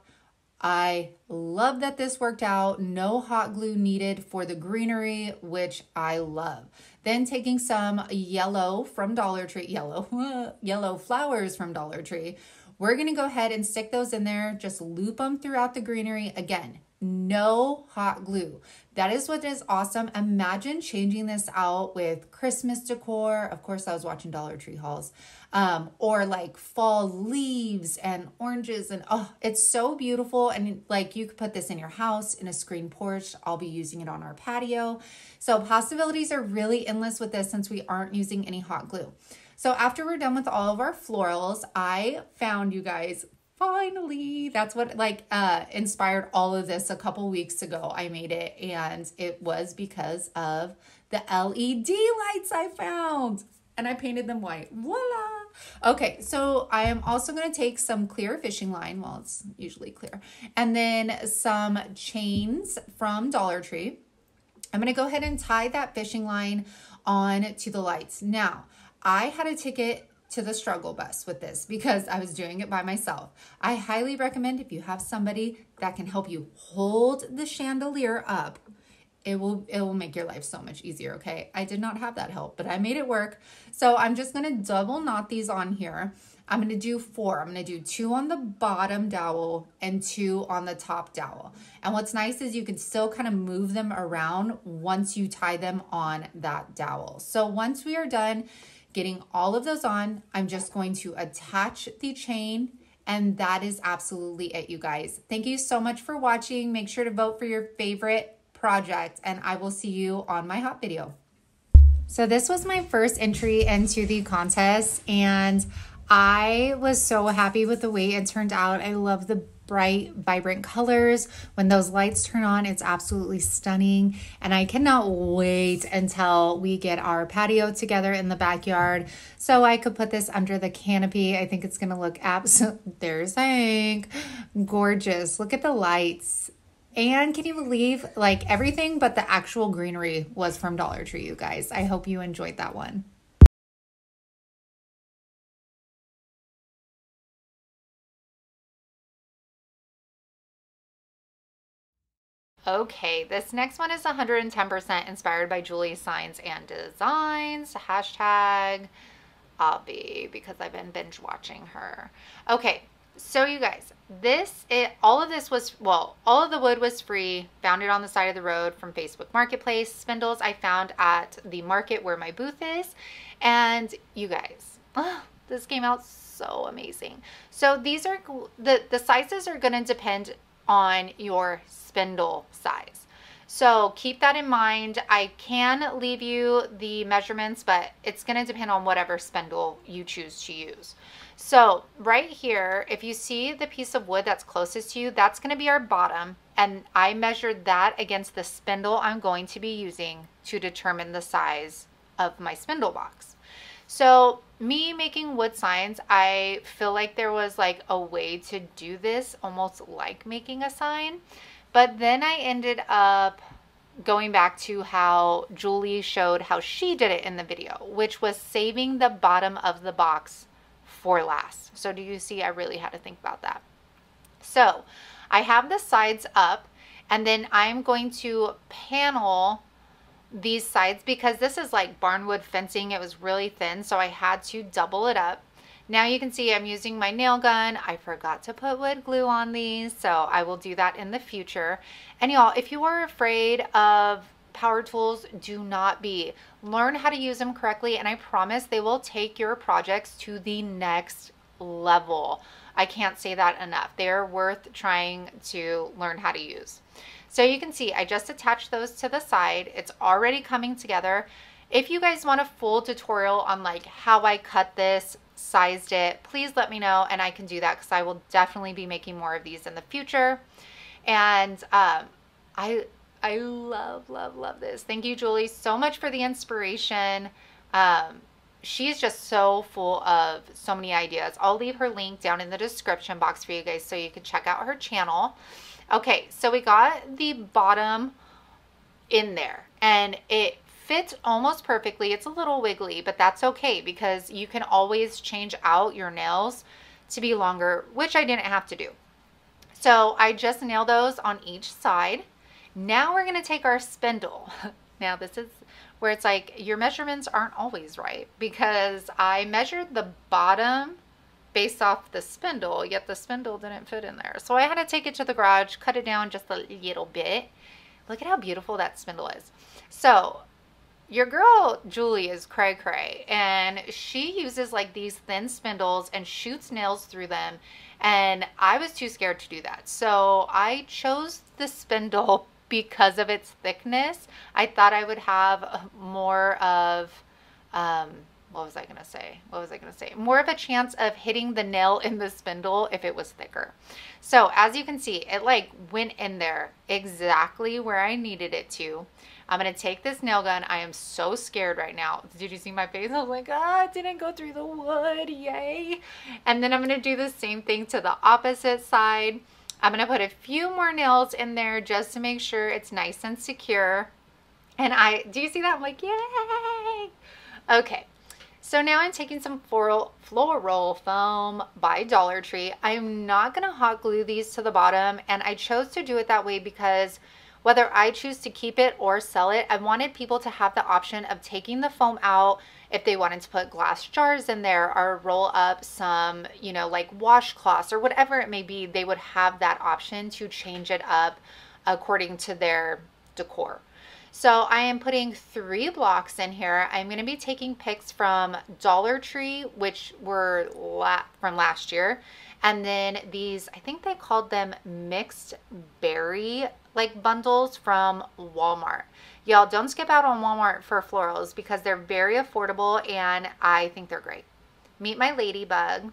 I love that this worked out. No hot glue needed for the greenery, which I love. Then taking some yellow from Dollar Tree, yellow, yellow flowers from Dollar Tree, we're gonna go ahead and stick those in there. Just loop them throughout the greenery. Again, no hot glue. That is what is awesome. Imagine changing this out with Christmas decor. Of course, I was watching Dollar Tree hauls, um, or like fall leaves and oranges, and oh, it's so beautiful. And like, you could put this in your house, in a screen porch. I'll be using it on our patio. So possibilities are really endless with this since we aren't using any hot glue. So after we're done with all of our florals, I found, you guys, finally, that's what like uh, inspired all of this. A couple weeks ago, I made it, and it was because of the L E D lights I found, and I painted them white. Voila. Okay, so I am also going to take some clear fishing line, well, it's usually clear, and then some chains from Dollar Tree. I'm going to go ahead and tie that fishing line on to the lights. Now, I had a ticket to the struggle bus with this because I was doing it by myself. I highly recommend, if you have somebody that can help you hold the chandelier up, it will, it will make your life so much easier, okay? I did not have that help, but I made it work. So I'm just gonna double knot these on here. I'm gonna do four. I'm gonna do two on the bottom dowel and two on the top dowel. And what's nice is you can still kind of move them around once you tie them on that dowel. So once we are done getting all of those on, I'm just going to attach the chain, and that is absolutely it, you guys. Thank you so much for watching. Make sure to vote for your favorite project, and I will see you on my hot video. So this was my first entry into the contest, and I was so happy with the way it turned out. I love the bright, vibrant colors. When those lights turn on, it's absolutely stunning. And I cannot wait until we get our patio together in the backyard so I could put this under the canopy. I think it's gonna look absolutely, there's Hank, gorgeous. Look at the lights. And can you believe, like, everything but the actual greenery was from Dollar Tree, you guys. I hope you enjoyed that one. Okay, this next one is one hundred ten percent inspired by Julie's Signs and Designs, hashtag Abby, because I've been binge watching her. Okay, so you guys, this, it, all of this was, well, all of the wood was free, found it on the side of the road from Facebook Marketplace. Spindles I found at the market where my booth is. And you guys, oh, this came out so amazing. So these are, the, the sizes are gonna depend on your spindle size, so keep that in mind. I can leave you the measurements, but it's going to depend on whatever spindle you choose to use. So right here, if you see the piece of wood that's closest to you, that's going to be our bottom, and I measured that against the spindle I'm going to be using to determine the size of my spindle box. So me making wood signs, I feel like there was like a way to do this almost like making a sign, but then I ended up going back to how Julie showed how she did it in the video, which was saving the bottom of the box for last. So do you see, I really had to think about that. So I have the sides up, and then I'm going to panel these sides because this is like barnwood fencing. It was really thin, so I had to double it up. Now you can see I'm using my nail gun. I forgot to put wood glue on these, so I will do that in the future. And y'all, if you are afraid of power tools, do not be. Learn how to use them correctly, and I promise they will take your projects to the next level. I can't say that enough. They're worth trying to learn how to use. So you can see I just attached those to the side. It's already coming together. If you guys want a full tutorial on like how I cut this, sized it, please let me know and I can do that, because I will definitely be making more of these in the future. And um, I I love, love, love this. Thank you, Julie, so much for the inspiration. Um, she's just so full of so many ideas. I'll leave her link down in the description box for you guys so you can check out her channel. Okay, so we got the bottom in there and it fits almost perfectly. It's a little wiggly, but that's okay because you can always change out your nails to be longer, which I didn't have to do. So I just nailed those on each side. Now we're gonna take our spindle. Now this is where it's like your measurements aren't always right, because I measured the bottom based off the spindle, yet the spindle didn't fit in there. So I had to take it to the garage, cut it down just a little bit. Look at how beautiful that spindle is. So your girl Julie is cray cray, and she uses like these thin spindles and shoots nails through them, and I was too scared to do that. So I chose the spindle because of its thickness. I thought I would have more of, um, what was I gonna say? What was I gonna say? More of a chance of hitting the nail in the spindle if it was thicker. So as you can see, it like went in there exactly where I needed it to. I'm gonna take this nail gun. I am so scared right now. Did you see my face? I was like, ah, it didn't go through the wood, yay. And then I'm gonna do the same thing to the opposite side. I'm gonna put a few more nails in there just to make sure it's nice and secure. And I, do you see that? I'm like, yay. Okay, so now I'm taking some floral, floral foam by Dollar Tree. I'm not gonna hot glue these to the bottom, and I chose to do it that way because whether I choose to keep it or sell it, I wanted people to have the option of taking the foam out if they wanted to put glass jars in there or roll up some, you know, like washcloths or whatever it may be. They would have that option to change it up according to their decor. So I am putting three blocks in here. I'm gonna be taking picks from Dollar Tree, which were la- from last year. And then these, I think they called them mixed berry like bundles from Walmart. Y'all don't skip out on Walmart for florals because they're very affordable and I think they're great. Meet my ladybug.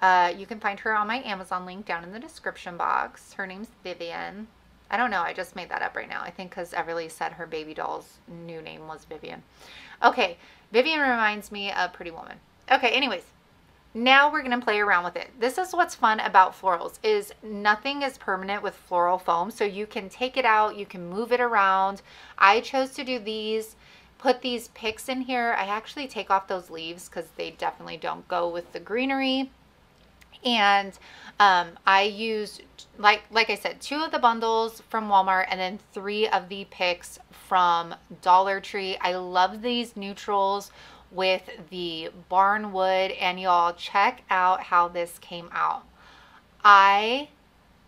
Uh, you can find her on my Amazon link down in the description box. Her name's Vivian. I don't know, I just made that up right now. I think because Everly said her baby doll's new name was Vivian. Okay, Vivian reminds me of Pretty Woman. Okay, anyways. Now we're gonna play around with it. This is what's fun about florals, is nothing is permanent with floral foam, so you can take it out, you can move it around. I chose to do these, put these picks in here. I actually take off those leaves because they definitely don't go with the greenery. And um, I used, like, like I said, two of the bundles from Walmart and then three of the picks from Dollar Tree. I love these neutrals with the barn wood, and y'all check out how this came out. I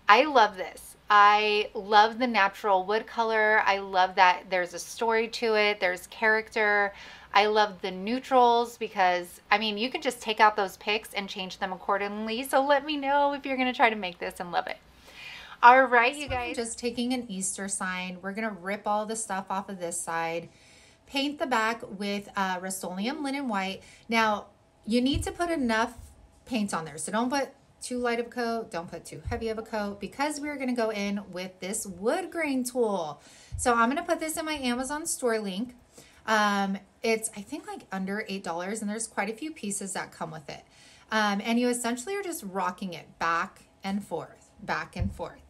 I love this. I love the natural wood color. I love that there's a story to it, there's character. I love the neutrals because, I mean, you can just take out those picks and change them accordingly. So let me know if you're gonna try to make this and love it. All right, you guys. Just taking an Easter sign. We're gonna rip all the stuff off of this side. Paint the back with uh, Rust-Oleum Linen White. Now, you need to put enough paint on there. So don't put too light of a coat. Don't put too heavy of a coat, because we're going to go in with this wood grain tool. So I'm going to put this in my Amazon store link. Um, it's, I think, like under eight dollars, and there's quite a few pieces that come with it. Um, and you essentially are just rocking it back and forth, back and forth.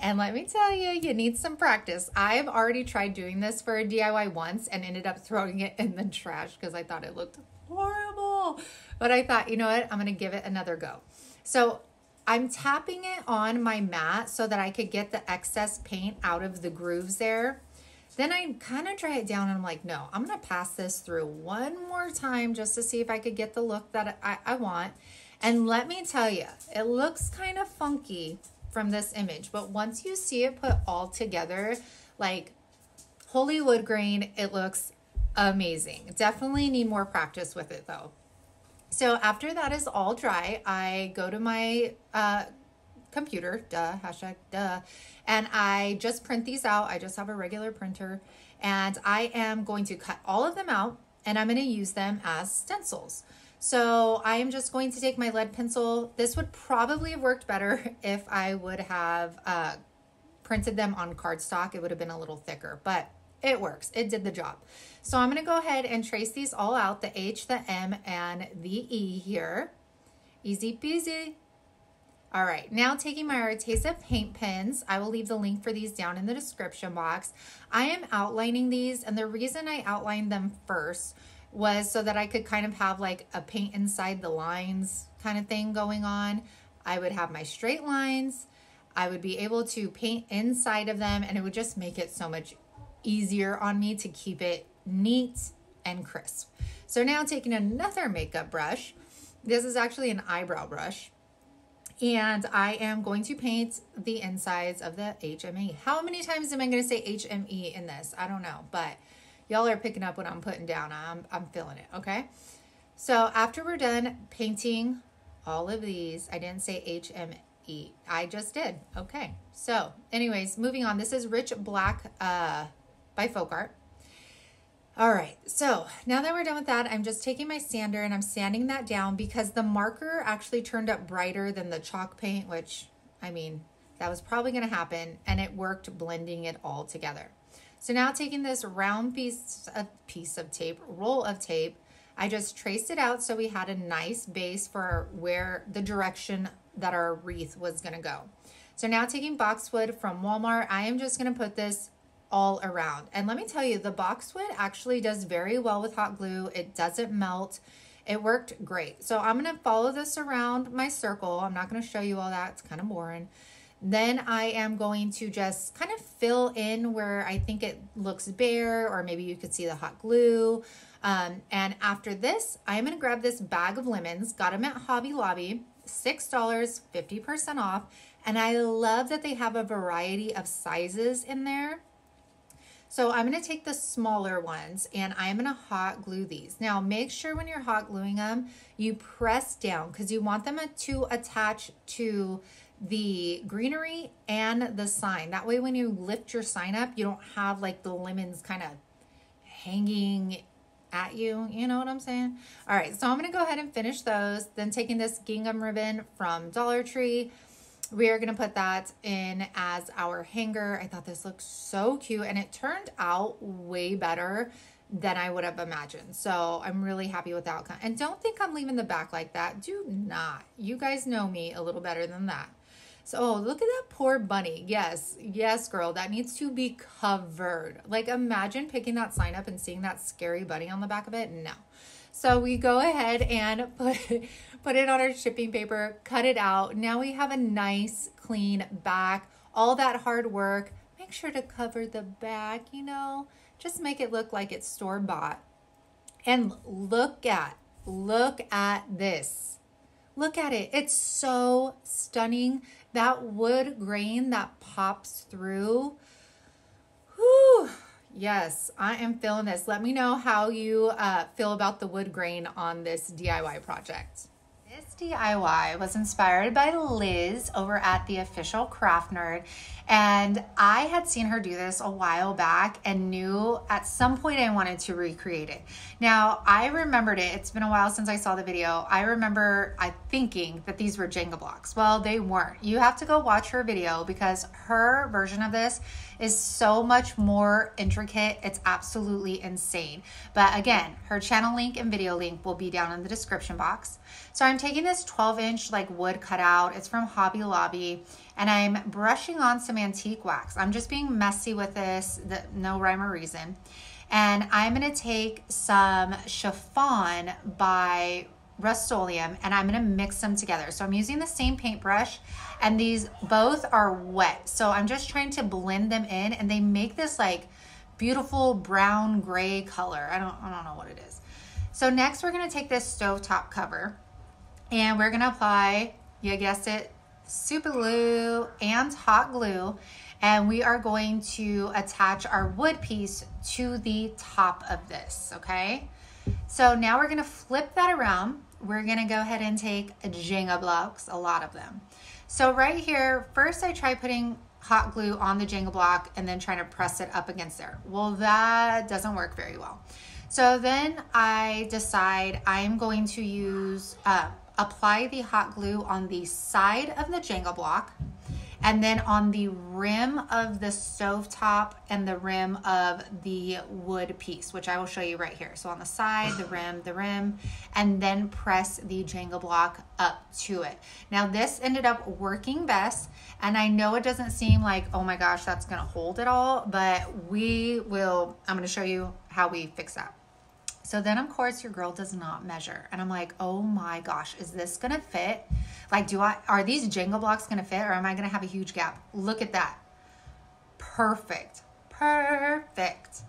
And let me tell you, you need some practice. I've already tried doing this for a D I Y once and ended up throwing it in the trash because I thought it looked horrible. But I thought, you know what? I'm going to give it another go. So I'm tapping it on my mat so that I could get the excess paint out of the grooves there. Then I kind of dry it down and I'm like, no, I'm going to pass this through one more time just to see if I could get the look that I, I want. And let me tell you, it looks kind of funky from this image, but once you see it put all together like holy wood grain, it looks amazing. Definitely need more practice with it though. So after that is all dry, I go to my uh, computer, duh, hashtag duh, and I just print these out. I just have a regular printer, and I am going to cut all of them out, and I'm going to use them as stencils. So I am just going to take my lead pencil. This would probably have worked better if I would have uh, printed them on cardstock. It would have been a little thicker, but it works. It did the job. So I'm going to go ahead and trace these all out, the H, the M, and the E here. Easy peasy. All right, now taking my Arteza paint pens, I will leave the link for these down in the description box. I am outlining these, and the reason I outlined them first was so that I could kind of have like a paint inside the lines kind of thing going on. I would have my straight lines. I would be able to paint inside of them, and it would just make it so much easier on me to keep it neat and crisp. So now taking another makeup brush, this is actually an eyebrow brush, and I am going to paint the insides of the H M E. How many times am I going to say H M E in this? I don't know, but y'all are picking up what I'm putting down. I'm, I'm feeling it, okay? So after we're done painting all of these, I didn't say H M E. I just did, okay. So anyways, moving on. This is Rich Black uh, by Folk Art. All right, so now that we're done with that, I'm just taking my sander and I'm sanding that down because the marker actually turned up brighter than the chalk paint, which, I mean, that was probably gonna happen, and it worked blending it all together. So now taking this round piece of, piece of tape, roll of tape, I just traced it out so we had a nice base for where the direction that our wreath was gonna go. So now taking boxwood from Walmart, I am just gonna put this all around. And let me tell you, the boxwood actually does very well with hot glue. It doesn't melt. It worked great. So I'm going to follow this around my circle. I'm not going to show you all that. It's kind of boring. Then I am going to just kind of fill in where I think it looks bare, or maybe you could see the hot glue. Um, and after this, I'm going to grab this bag of lemons. Got them at Hobby Lobby, six dollars, fifty percent off. And I love that they have a variety of sizes in there. So I'm going to take the smaller ones and I'm going to hot glue these. Now make sure when you're hot gluing them, you press down because you want them to attach to the greenery and the sign. That way when you lift your sign up, you don't have like the lemons kind of hanging at you. You know what I'm saying? All right, so I'm going to go ahead and finish those. Then taking this gingham ribbon from Dollar Tree, we are going to put that in as our hanger. I thought this looked so cute and it turned out way better than I would have imagined. So I'm really happy with the outcome. And don't think I'm leaving the back like that. Do not. You guys know me a little better than that. So oh, look at that poor bunny. Yes. Yes, girl. That needs to be covered. Like imagine picking that sign up and seeing that scary bunny on the back of it. No. So we go ahead and put, put it on our shipping paper, cut it out. Now we have a nice clean back. All that hard work, make sure to cover the back, you know, just make it look like it's store-bought. And look at, look at this. Look at it. It's so stunning. That wood grain that pops through. Whew. Yes, I am feeling this. Let me know how you uh, feel about the wood grain on this D I Y project. This D I Y was inspired by Liz over at The Official Craft Nerd. And I had seen her do this a while back and knew at some point I wanted to recreate it. Now, I remembered it. It's been a while since I saw the video. I remember I thinking that these were Jenga blocks. Well, they weren't. You have to go watch her video because her version of this is so much more intricate. It's absolutely insane. But again, her channel link and video link will be down in the description box. So I'm taking this twelve inch like wood cutout. It's from Hobby Lobby. And I'm brushing on some antique wax. I'm just being messy with this, the, no rhyme or reason. And I'm gonna take some chiffon by Rust-Oleum and I'm gonna mix them together. So I'm using the same paintbrush and these both are wet. So I'm just trying to blend them in and they make this like beautiful brown gray color. I don't, I don't know what it is. So next we're gonna take this stovetop cover and we're gonna apply, you guessed it, super glue and hot glue, and we are going to attach our wood piece to the top of this, okay? So now we're gonna flip that around. We're gonna go ahead and take Jenga blocks, a lot of them. So right here, first I try putting hot glue on the Jenga block and then trying to press it up against there. Well, that doesn't work very well. So then I decide I'm going to use, uh, apply the hot glue on the side of the Jenga block, and then on the rim of the stovetop and the rim of the wood piece, which I will show you right here. So on the side, the rim, the rim, and then press the Jenga block up to it. Now this ended up working best, and I know it doesn't seem like, oh my gosh, that's gonna hold it all, but we will, I'm gonna show you how we fix that. So then of course your girl does not measure. And I'm like, oh my gosh, is this gonna fit? Like, do I, are these Jenga blocks gonna fit, or am I gonna have a huge gap? Look at that. Perfect, perfect.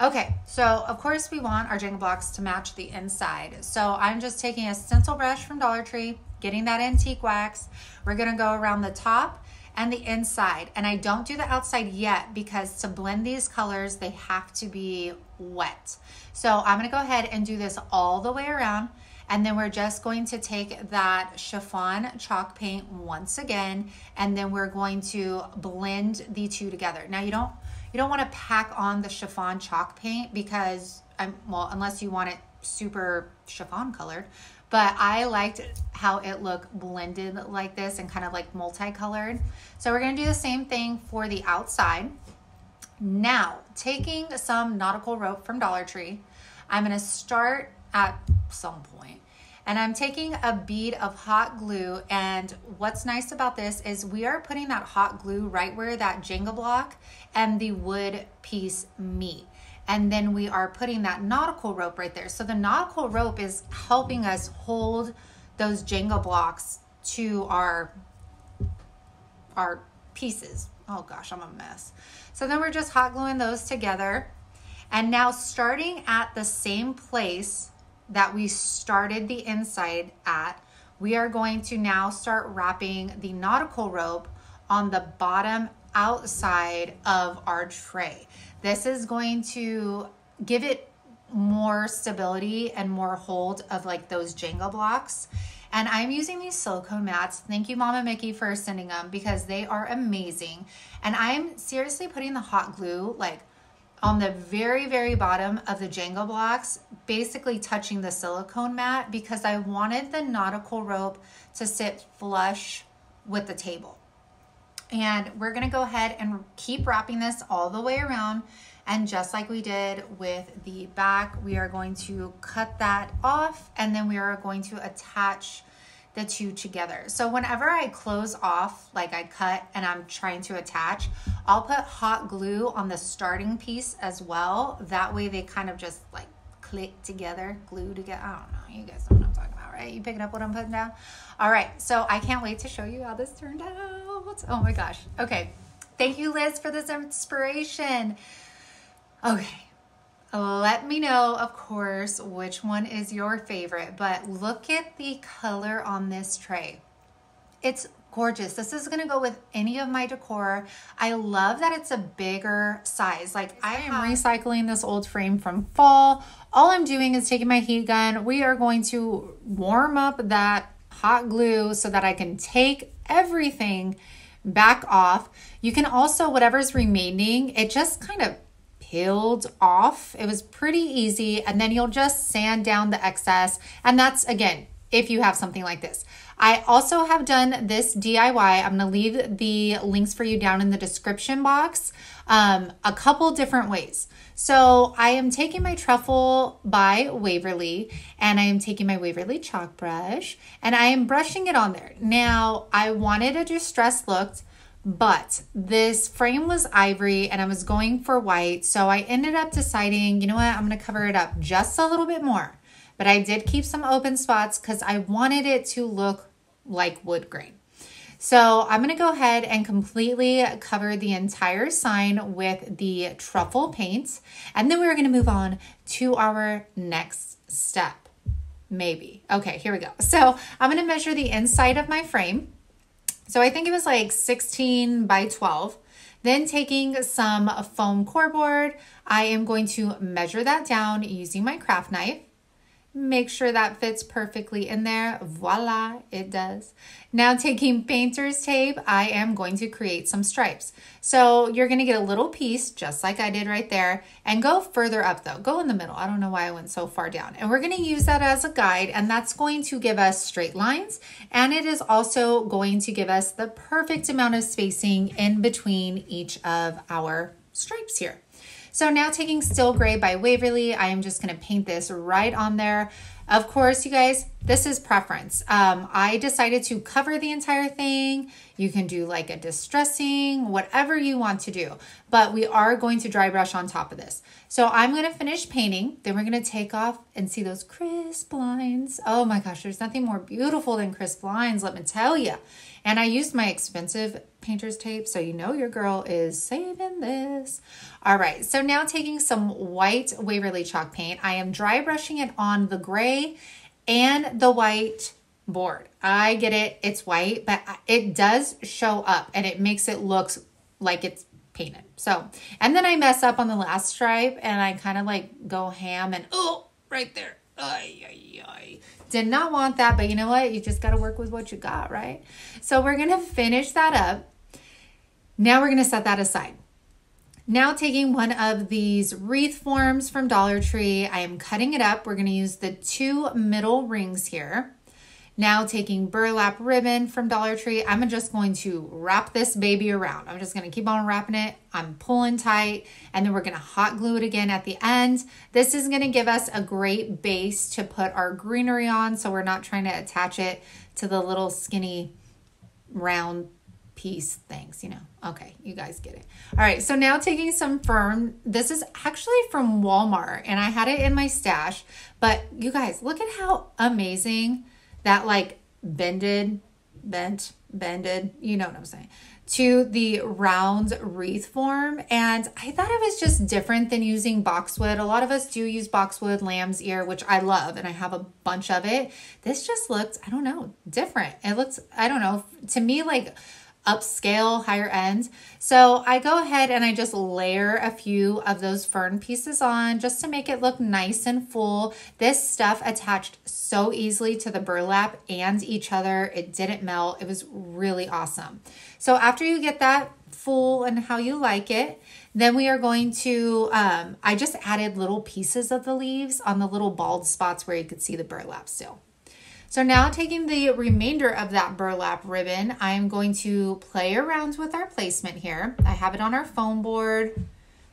Okay, so of course we want our Jenga blocks to match the inside. So I'm just taking a stencil brush from Dollar Tree, getting that antique wax. We're gonna go around the top and the inside. And I don't do the outside yet because to blend these colors, they have to be wet. So I'm gonna go ahead and do this all the way around. And then we're just going to take that chiffon chalk paint once again, and then we're going to blend the two together. Now you don't, you don't wanna pack on the chiffon chalk paint because, I'm, well, unless you want it super chiffon colored, but I liked how it looked blended like this and kind of like multicolored. So we're gonna do the same thing for the outside. Now, taking some nautical rope from Dollar Tree, I'm gonna start at some point, and I'm taking a bead of hot glue. And what's nice about this is we are putting that hot glue right where that Jenga block and the wood piece meet. And then we are putting that nautical rope right there. So the nautical rope is helping us hold those Jenga blocks to our, our pieces. Oh gosh, I'm a mess. So then we're just hot gluing those together. And now starting at the same place that we started the inside at, we are going to now start wrapping the nautical rope on the bottom outside of our tray. This is going to give it more stability and more hold of like those Jenga blocks. And I'm using these silicone mats. Thank you, Mama Mickey, for sending them because they are amazing. And I'm seriously putting the hot glue like on the very, very bottom of the Jenga blocks, basically touching the silicone mat because I wanted the nautical rope to sit flush with the table. And we're gonna go ahead and keep wrapping this all the way around. And just like we did with the back, we are going to cut that off, and then we are going to attach the two together. So whenever I close off, like I cut and I'm trying to attach, I'll put hot glue on the starting piece as well. That way they kind of just like click together, glue together. I don't know, you guys know what I'm talking about, right? You picking up what I'm putting down? All right, so I can't wait to show you how this turned out. Oh my gosh. Okay, thank you, Liz, for this inspiration. Okay. Let me know, of course, which one is your favorite, but look at the color on this tray. It's gorgeous. This is gonna go with any of my decor. I love that it's a bigger size. Like I am recycling this old frame from fall. All I'm doing is taking my heat gun. We are going to warm up that hot glue so that I can take everything back off. You can also, whatever's remaining, it just kind of peeled off. It was pretty easy. And then you'll just sand down the excess. And that's, again, if you have something like this. I also have done this D I Y. I'm gonna leave the links for you down in the description box um, a couple different ways. So I am taking my Truffle by Waverly, and I am taking my Waverly chalk brush, and I am brushing it on there. Now, I wanted a distressed look, but this frame was ivory and I was going for white. So I ended up deciding, you know what, I'm gonna cover it up just a little bit more. But I did keep some open spots because I wanted it to look like wood grain. So I'm gonna go ahead and completely cover the entire sign with the truffle paint. And then we're gonna move on to our next step, maybe. Okay, here we go. So I'm gonna measure the inside of my frame. So I think it was like sixteen by twelve. Then taking some foam core board, I am going to measure that down using my craft knife. Make sure that fits perfectly in there. Voila, it does. Now taking painter's tape, I am going to create some stripes. So you're gonna get a little piece, just like I did right there, and go further up though, go in the middle. I don't know why I went so far down. And we're gonna use that as a guide, and that's going to give us straight lines, and it is also going to give us the perfect amount of spacing in between each of our stripes here. So now taking Still Gray by Waverly, I am just gonna paint this right on there. Of course, you guys, this is preference. Um, I decided to cover the entire thing. You can do like a distressing, whatever you want to do, but we are going to dry brush on top of this. So I'm gonna finish painting, then we're gonna take off and see those crisp lines. Oh my gosh, there's nothing more beautiful than crisp lines, let me tell you. And I used my expensive painter's tape, so you know your girl is saving this. All right, so now taking some white Waverly chalk paint, I am dry brushing it on the gray and the white board. I get it, it's white, but it does show up and it makes it look like it's painted. So, and then I mess up on the last stripe and I kind of like go ham and oh, right there. Ay, ay, ay. Did not want that, but you know what? You just got to work with what you got, right? So we're going to finish that up. Now we're going to set that aside. Now taking one of these wreath forms from Dollar Tree, I am cutting it up. We're going to use the two middle rings here. Now taking burlap ribbon from Dollar Tree, I'm just going to wrap this baby around. I'm just gonna keep on wrapping it. I'm pulling tight, and then we're gonna hot glue it again at the end. This is gonna give us a great base to put our greenery on, so we're not trying to attach it to the little skinny round piece things, you know. Okay, you guys get it. All right, so now taking some firm, this is actually from Walmart, and I had it in my stash, but you guys, look at how amazing that like bended, bent, bended, you know what I'm saying, to the round wreath form. And I thought it was just different than using boxwood. A lot of us do use boxwood, lamb's ear, which I love, and I have a bunch of it. This just looked, I don't know, different. It looks, I don't know, to me like upscale, higher end. So I go ahead and I just layer a few of those fern pieces on just to make it look nice and full. This stuff attached so easily to the burlap and each other. It didn't melt. It was really awesome. So after you get that full and how you like it, then we are going to, um, I just added little pieces of the leaves on the little bald spots where you could see the burlap still. So now taking the remainder of that burlap ribbon, I'm going to play around with our placement here. I have it on our foam board,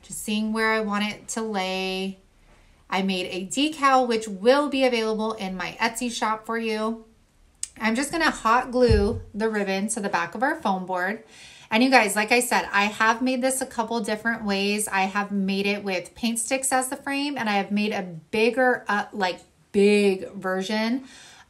just seeing where I want it to lay. I made a decal, which will be available in my Etsy shop for you. I'm just gonna hot glue the ribbon to the back of our foam board. And you guys, like I said, I have made this a couple different ways. I have made it with paint sticks as the frame, and I have made a bigger, uh, like big version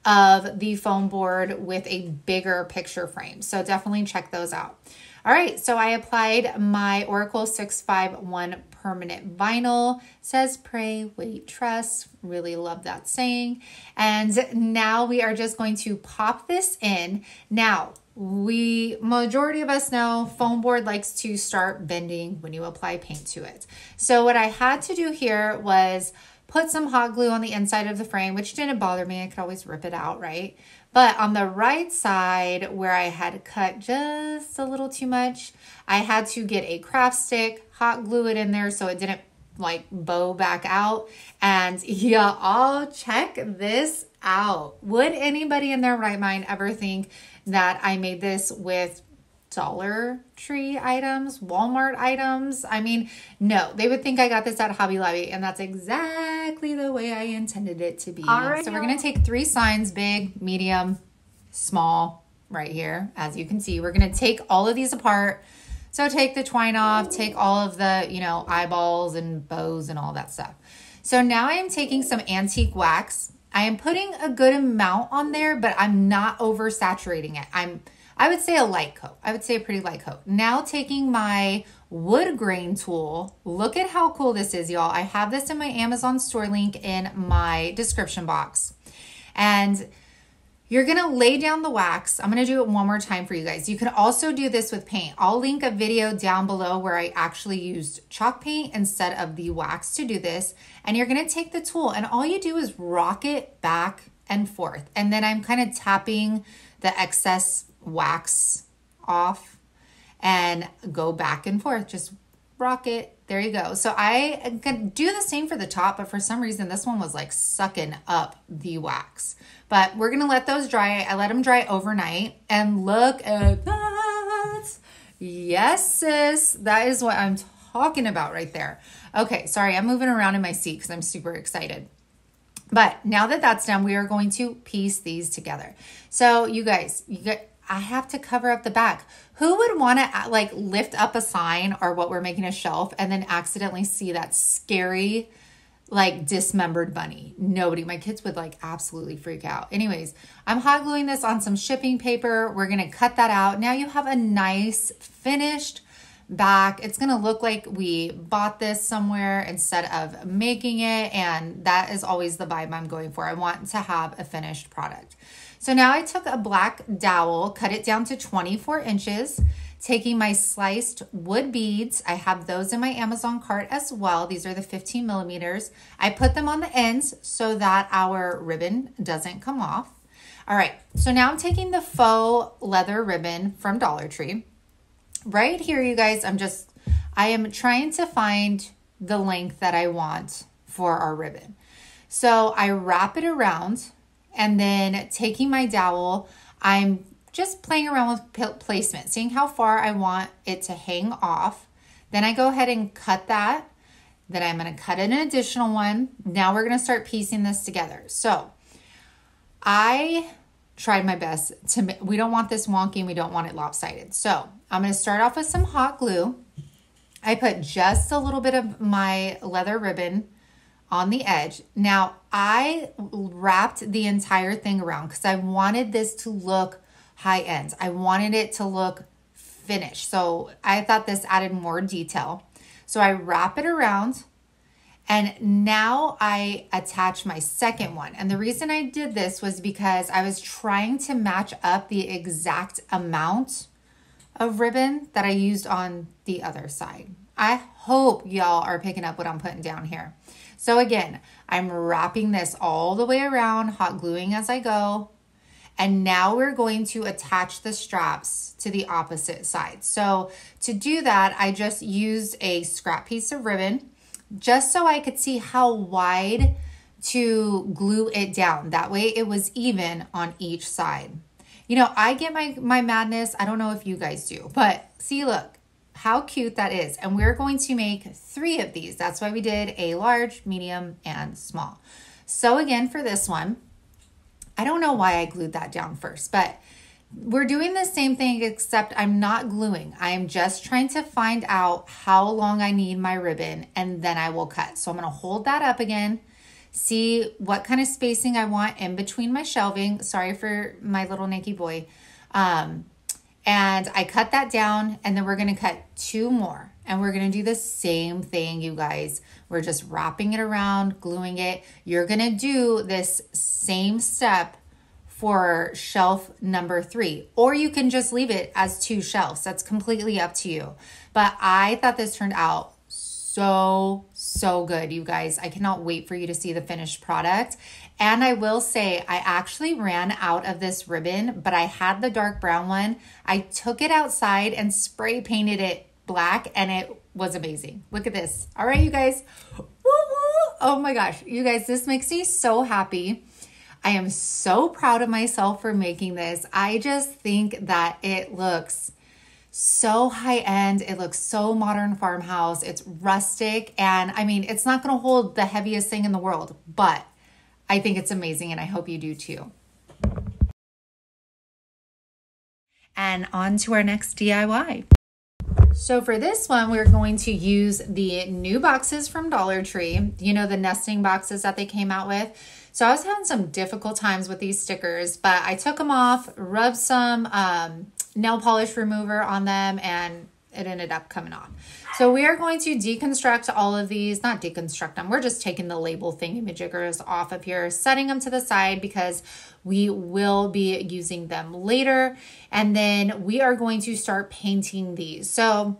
of the foam board with a bigger picture frame. So definitely check those out. All right, so I applied my Oracle six five one permanent vinyl. It says pray, wait, trust. Really love that saying. And now we are just going to pop this in. Now, we, majority of us know foam board likes to start bending when you apply paint to it. So what I had to do here was put some hot glue on the inside of the frame, which didn't bother me. I could always rip it out, right? But on the right side where I had cut just a little too much, I had to get a craft stick, hot glue it in there so it didn't like bow back out. And y'all check this out. Would anybody in their right mind ever think that I made this with Dollar Tree items, Walmart items? I mean, no, they would think I got this at Hobby Lobby, and that's exactly the way I intended it to be. All right, so we're gonna take three signs, big, medium, small, right here. As you can see, we're gonna take all of these apart. So take the twine off, take all of the, you know, eyeballs and bows and all that stuff. So now I am taking some antique wax. I am putting a good amount on there, but I'm not oversaturating it. I'm I would say a light coat. I would say a pretty light coat. Now taking my wood grain tool, look at how cool this is, y'all. I have this in my Amazon store link in my description box. And You're gonna lay down the wax. I'm gonna do it one more time for you guys. You can also do this with paint. I'll link a video down below where I actually used chalk paint instead of the wax to do this. And you're gonna take the tool and all you do is rock it back and forth. And then I'm kind of tapping the excess wax off and go back and forth, just rock it. There you go. So I could do the same for the top, but for some reason this one was like sucking up the wax. But we're gonna let those dry. I let them dry overnight, and look at that. Yes, sis, that is what I'm talking about right there. Okay, sorry, I'm moving around in my seat because I'm super excited. But now that that's done, we are going to piece these together. So you guys, you get, I have to cover up the back. Who would want to like lift up a sign or what we're making a shelf and then accidentally see that scary, like dismembered bunny? Nobody. My kids would like absolutely freak out. Anyways, I'm hot gluing this on some shipping paper. We're going to cut that out. Now you have a nice finished back. It's going to look like we bought this somewhere instead of making it. And that is always the vibe I'm going for. I want to have a finished product. So now I took a black dowel, cut it down to twenty-four inches, taking my sliced wood beads. I have those in my Amazon cart as well. These are the fifteen millimeters. I put them on the ends so that our ribbon doesn't come off. All right, so now I'm taking the faux leather ribbon from Dollar Tree. Right here, you guys, I'm just, I am trying to find the length that I want for our ribbon. So I wrap it around. And then taking my dowel, I'm just playing around with placement, seeing how far I want it to hang off. Then I go ahead and cut that. Then I'm gonna cut an additional one. Now we're gonna start piecing this together. So I tried my best to, we don't want this wonky and we don't want it lopsided. So I'm gonna start off with some hot glue. I put just a little bit of my leather ribbon on the edge. Now I wrapped the entire thing around because I wanted this to look high end. I wanted it to look finished. So I thought this added more detail. So I wrap it around and now I attach my second one. And the reason I did this was because I was trying to match up the exact amount of ribbon that I used on the other side. I hope y'all are picking up what I'm putting down here. So again, I'm wrapping this all the way around, hot gluing as I go. And now we're going to attach the straps to the opposite side. So to do that, I just used a scrap piece of ribbon just so I could see how wide to glue it down. That way it was even on each side. You know, I get my, my madness. I don't know if you guys do, but see, look. How cute that is. And we're going to make three of these. That's why we did a large, medium, and small. So again, for this one, I don't know why I glued that down first, but we're doing the same thing except I'm not gluing. I'm just trying to find out how long I need my ribbon and then I will cut. So I'm gonna hold that up again, see what kind of spacing I want in between my shelving. Sorry for my little Nicky boy. Um, And I cut that down and then we're gonna cut two more and we're gonna do the same thing, you guys. We're just wrapping it around, gluing it. You're gonna do this same step for shelf number three, or you can just leave it as two shelves. That's completely up to you. But I thought this turned out so, so good, you guys. I cannot wait for you to see the finished product. And I will say, I actually ran out of this ribbon, but I had the dark brown one. I took it outside and spray painted it black and it was amazing. Look at this. All right, you guys. Woo woo. Oh my gosh, you guys, this makes me so happy. I am so proud of myself for making this. I just think that it looks so high end. It looks so modern farmhouse. It's rustic. And I mean, it's not going to hold the heaviest thing in the world, but I think it's amazing and I hope you do too. And on to our next D I Y. So for this one, we're going to use the new boxes from Dollar Tree, you know, the nesting boxes that they came out with. So I was having some difficult times with these stickers, but I took them off, rubbed some um, nail polish remover on them, and it ended up coming off. So we are going to deconstruct all of these, not deconstruct them. We're just taking the label thingamajiggers off of here, setting them to the side because we will be using them later. And then we are going to start painting these. So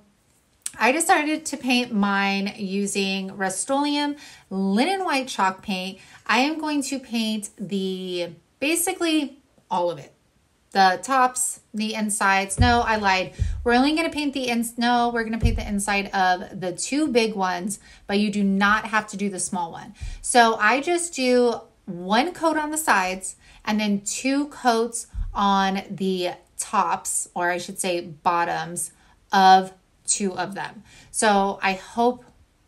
I decided to paint mine using Rust-Oleum Linen White chalk paint. I am going to paint the, basically all of it. The tops, the insides. No, I lied. We're only going to paint the ins. No, we're going to paint the inside of the two big ones, but you do not have to do the small one. So I just do one coat on the sides and then two coats on the tops, or I should say bottoms of two of them. So I hope,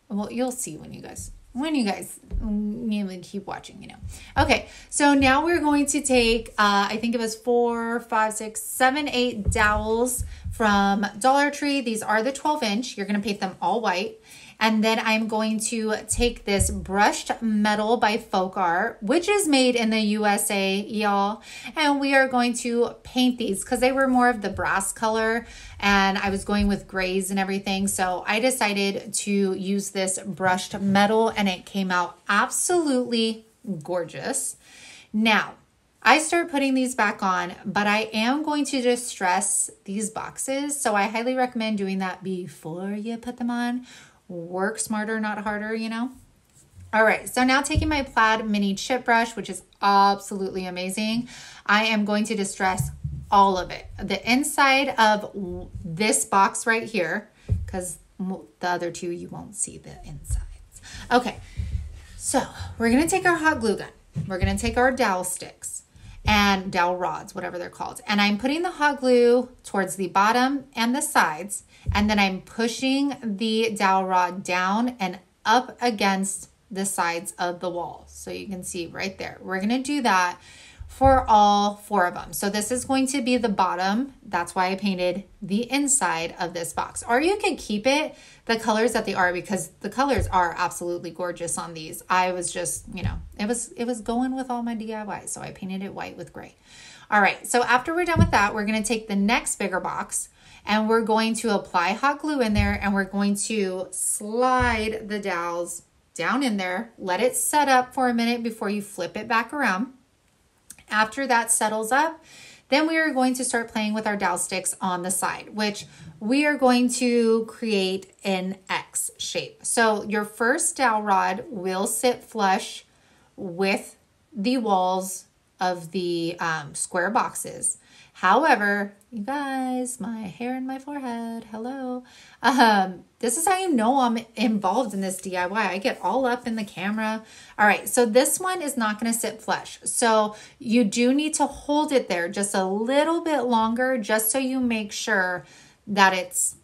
well, you'll see when you guys, when you guys mainly keep watching, you know. Okay, so now we're going to take, uh, I think it was four, five, six, seven, eight dowels from Dollar Tree. These are the twelve inch. You're gonna paint them all white. And then I'm going to take this brushed metal by Folk Art, which is made in the U S A, y'all. And we are going to paint these because they were more of the brass color and I was going with grays and everything. So I decided to use this brushed metal and it came out absolutely gorgeous. Now, I start putting these back on, but I am going to distress these boxes. So I highly recommend doing that before you put them on. Work smarter, not harder, you know? All right, so now taking my Plaid mini chip brush, which is absolutely amazing, I am going to distress all of it. The inside of this box right here, because the other two, you won't see the insides. Okay, so we're gonna take our hot glue gun. We're gonna take our dowel sticks and dowel rods, whatever they're called. And I'm putting the hot glue towards the bottom and the sides, and then I'm pushing the dowel rod down and up against the sides of the wall. So you can see right there. We're gonna do that for all four of them. So this is going to be the bottom. That's why I painted the inside of this box. Or you can keep it the colors that they are because the colors are absolutely gorgeous on these. I was just, you know, it was it was going with all my D I Y. So I painted it white with gray. All right, so after we're done with that, we're gonna take the next bigger box and we're going to apply hot glue in there and we're going to slide the dowels down in there, let it set up for a minute before you flip it back around. After that settles up, then we are going to start playing with our dowel sticks on the side, which we are going to create an X shape. So your first dowel rod will sit flush with the walls of the um, square boxes. However, you guys, my hair and my forehead, hello. Um, this is how you know I'm involved in this D I Y. I get all up in the camera. All right, so this one is not gonna sit flush. So you do need to hold it there just a little bit longer just so you make sure that it's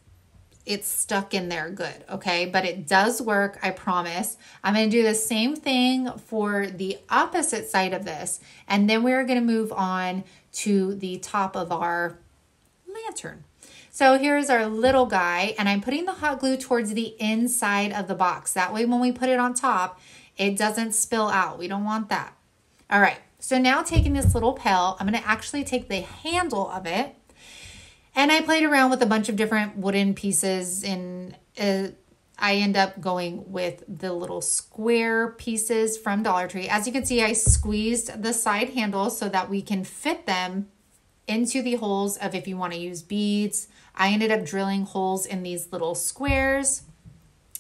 it's stuck in there good, okay? But it does work, I promise. I'm gonna do the same thing for the opposite side of this, and then we're gonna move on to the top of our lantern. So here's our little guy, and I'm putting the hot glue towards the inside of the box. That way when we put it on top, it doesn't spill out. We don't want that. All right, so now taking this little pail, I'm gonna actually take the handle of it, and I played around with a bunch of different wooden pieces, and uh, I end up going with the little square pieces from Dollar Tree. As you can see, I squeezed the side handle so that we can fit them into the holes of if you want to use beads. I ended up drilling holes in these little squares,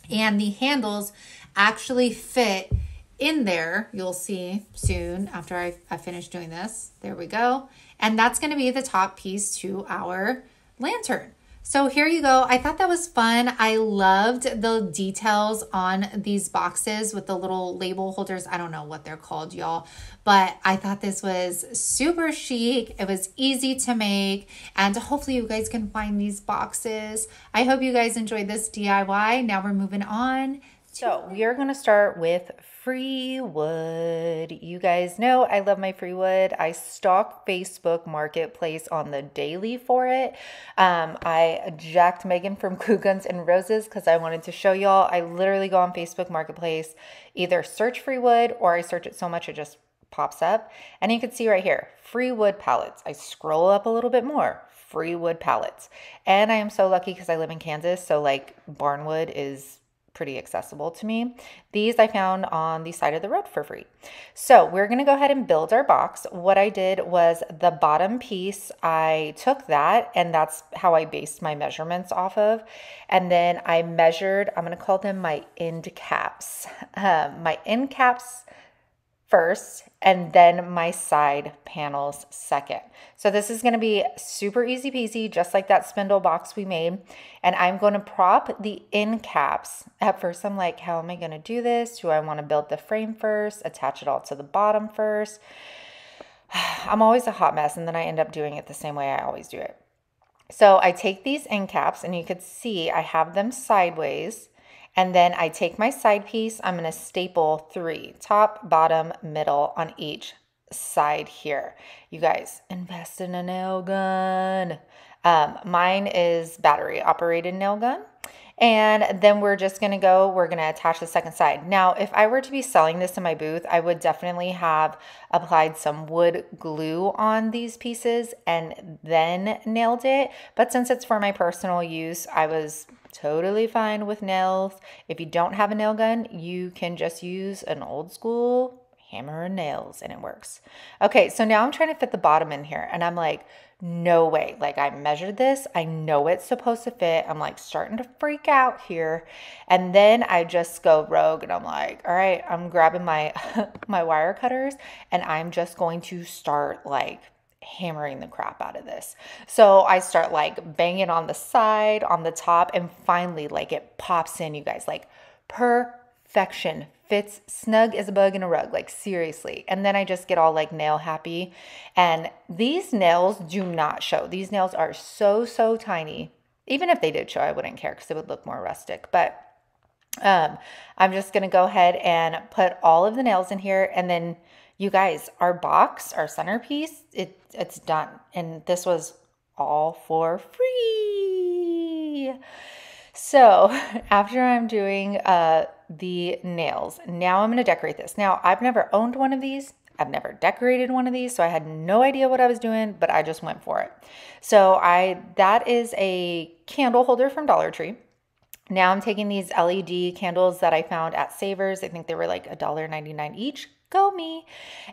and the handles actually fit in there. You'll see soon after I, I finish doing this. There we go. And that's gonna be the top piece to our lantern. So here you go. I thought that was fun. I loved the details on these boxes with the little label holders. I don't know what they're called, y'all, but I thought this was super chic. It was easy to make, and hopefully you guys can find these boxes. I hope you guys enjoyed this D I Y. Now we're moving on. So we are gonna start with free wood. You guys know I love my free wood. I stalk Facebook Marketplace on the daily for it. Um, I jacked Megan from Glue Guns and Roses because I wanted to show y'all. I literally go on Facebook Marketplace, either search free wood or I search it so much it just pops up. And you can see right here, free wood palettes. I scroll up a little bit more. free wood pallets. And I am so lucky because I live in Kansas, so like barn wood is pretty accessible to me. These I found on the side of the road for free. So we're gonna go ahead and build our box. What I did was the bottom piece, I took that, and that's how I based my measurements off of. And then I measured, I'm gonna call them my end caps. Um, my end caps first, and then my side panels second. So this is gonna be super easy peasy, just like that spindle box we made. And I'm gonna prop the end caps. At first I'm like, how am I gonna do this? Do I wanna build the frame first, attach it all to the bottom first? I'm always a hot mess, and then I end up doing it the same way I always do it. So I take these end caps, and you could see I have them sideways. And then I take my side piece, I'm gonna staple three, top, bottom, middle on each side here. You guys, invest in a nail gun. Um, mine is battery operated nail gun. And then we're just gonna go, we're gonna attach the second side. Now, if I were to be selling this in my booth, I would definitely have applied some wood glue on these pieces and then nailed it. But since it's for my personal use, I was totally fine with nails. If you don't have a nail gun, you can just use an old school hammer and nails and it works. Okay, so now I'm trying to fit the bottom in here and I'm like, no way. Like I measured this, I know it's supposed to fit. I'm like starting to freak out here. And then I just go rogue and I'm like, all right, I'm grabbing my, my wire cutters and I'm just going to start like hammering the crap out of this. So I start like banging on the side, on the top, and finally like it pops in, you guys, like perfection, fits snug as a bug in a rug, like seriously. And then I just get all like nail happy. And these nails do not show. These nails are so, so tiny. Even if they did show, I wouldn't care because it would look more rustic, but um, I'm just going to go ahead and put all of the nails in here. And then you guys, our box, our centerpiece, it, it's done. And this was all for free. So after I'm doing uh, the nails, now I'm going to decorate this. Now, I've never owned one of these. I've never decorated one of these, so I had no idea what I was doing, but I just went for it. So I that is a candle holder from Dollar Tree. Now I'm taking these L E D candles that I found at Savers. I think they were like a dollar ninety-nine each. Go me.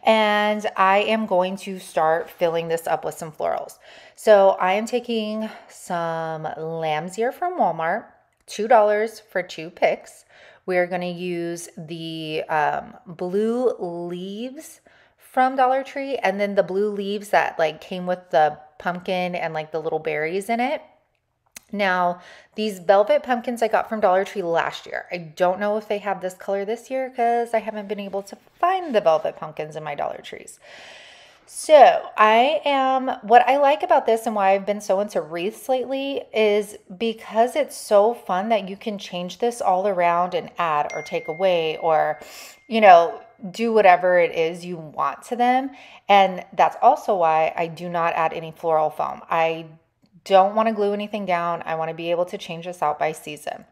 And I am going to start filling this up with some florals. So I am taking some lamb's ear from Walmart, two dollars for two picks. We're going to use the um, blue leaves from Dollar Tree, and then the blue leaves that like came with the pumpkin and like the little berries in it. Now, these velvet pumpkins I got from Dollar Tree last year. I don't know if they have this color this year because I haven't been able to find the velvet pumpkins in my Dollar Trees. So I am, what I like about this and why I've been so into wreaths lately is because it's so fun that you can change this all around and add or take away or, you know, do whatever it is you want to them. And that's also why I do not add any floral foam. I don't want to glue anything down. I want to be able to change this out by season.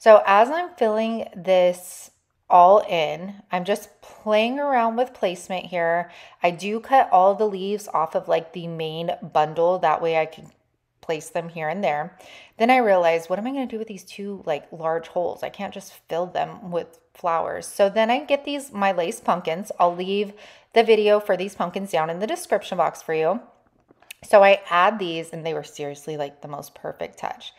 So as I'm filling this all in, I'm just playing around with placement here. I do cut all the leaves off of like the main bundle. That way I can place them here and there. Then I realized, what am I going to do with these two like large holes? I can't just fill them with flowers. So then I get these, my lace pumpkins. I'll leave the video for these pumpkins down in the description box for you. So I add these, and they were seriously like the most perfect touch.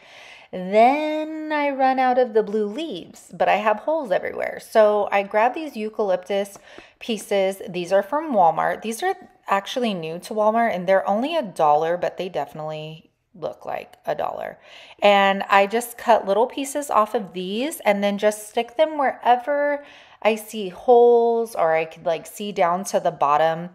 Then I run out of the blue leaves, but I have holes everywhere. So I grab these eucalyptus pieces. These are from Walmart. These are actually new to Walmart, and they're only a dollar, but they definitely look like a dollar. And I just cut little pieces off of these and then just stick them wherever I see holes, or I could like see down to the bottom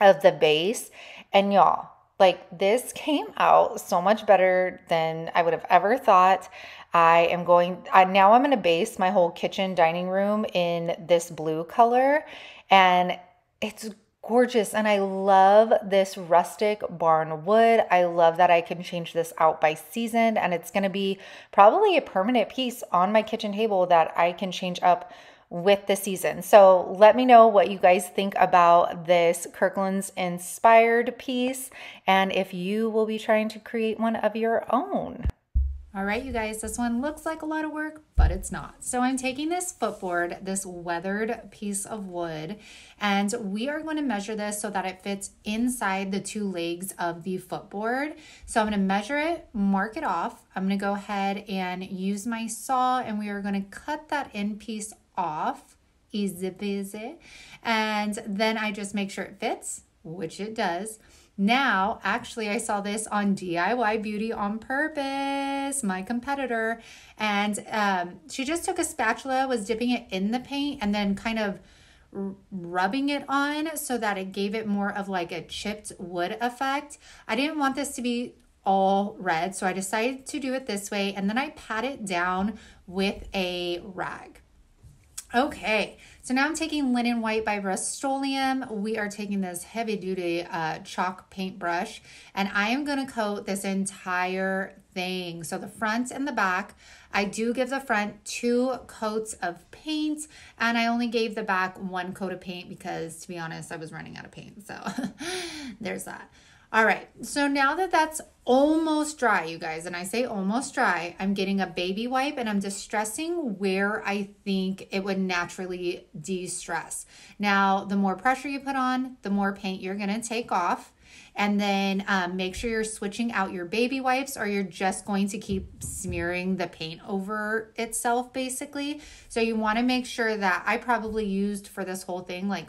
of the base. And y'all, like this came out so much better than I would have ever thought. I am going, I, now I'm going to base my whole kitchen dining room in this blue color, and it's gorgeous. And I love this rustic barn wood. I love that I can change this out by season, and it's going to be probably a permanent piece on my kitchen table that I can change up with the season. So let me know what you guys think about this Kirkland's inspired piece and if you will be trying to create one of your own. All right, you guys, this one looks like a lot of work, but it's not. So I'm taking this footboard, this weathered piece of wood, and we are going to measure this so that it fits inside the two legs of the footboard. So I'm going to measure it, mark it off. I'm going to go ahead and use my saw, and we are going to cut that end piece off. Easy peasy. And then I just make sure it fits, which it does. Now, actually, I saw this on D I Y Beauty on Purpose, my competitor, and um, she just took a spatula, was dipping it in the paint, and then kind of rubbing it on so that it gave it more of like a chipped wood effect. I didn't want this to be all red, so I decided to do it this way, and then I pat it down with a rag. Okay, so now I'm taking Linen White by Rust-Oleum. We are taking this heavy-duty uh, chalk paintbrush, and I am going to coat this entire thing. So the front and the back, I do give the front two coats of paint, and I only gave the back one coat of paint because, to be honest, I was running out of paint, so there's that. All right, so now that that's almost dry, you guys, and I say almost dry, I'm getting a baby wipe and I'm distressing where I think it would naturally de-stress. Now, the more pressure you put on, the more paint you're gonna take off. And then um, make sure you're switching out your baby wipes or you're just going to keep smearing the paint over itself, basically. So you wanna make sure that I probably used for this whole thing like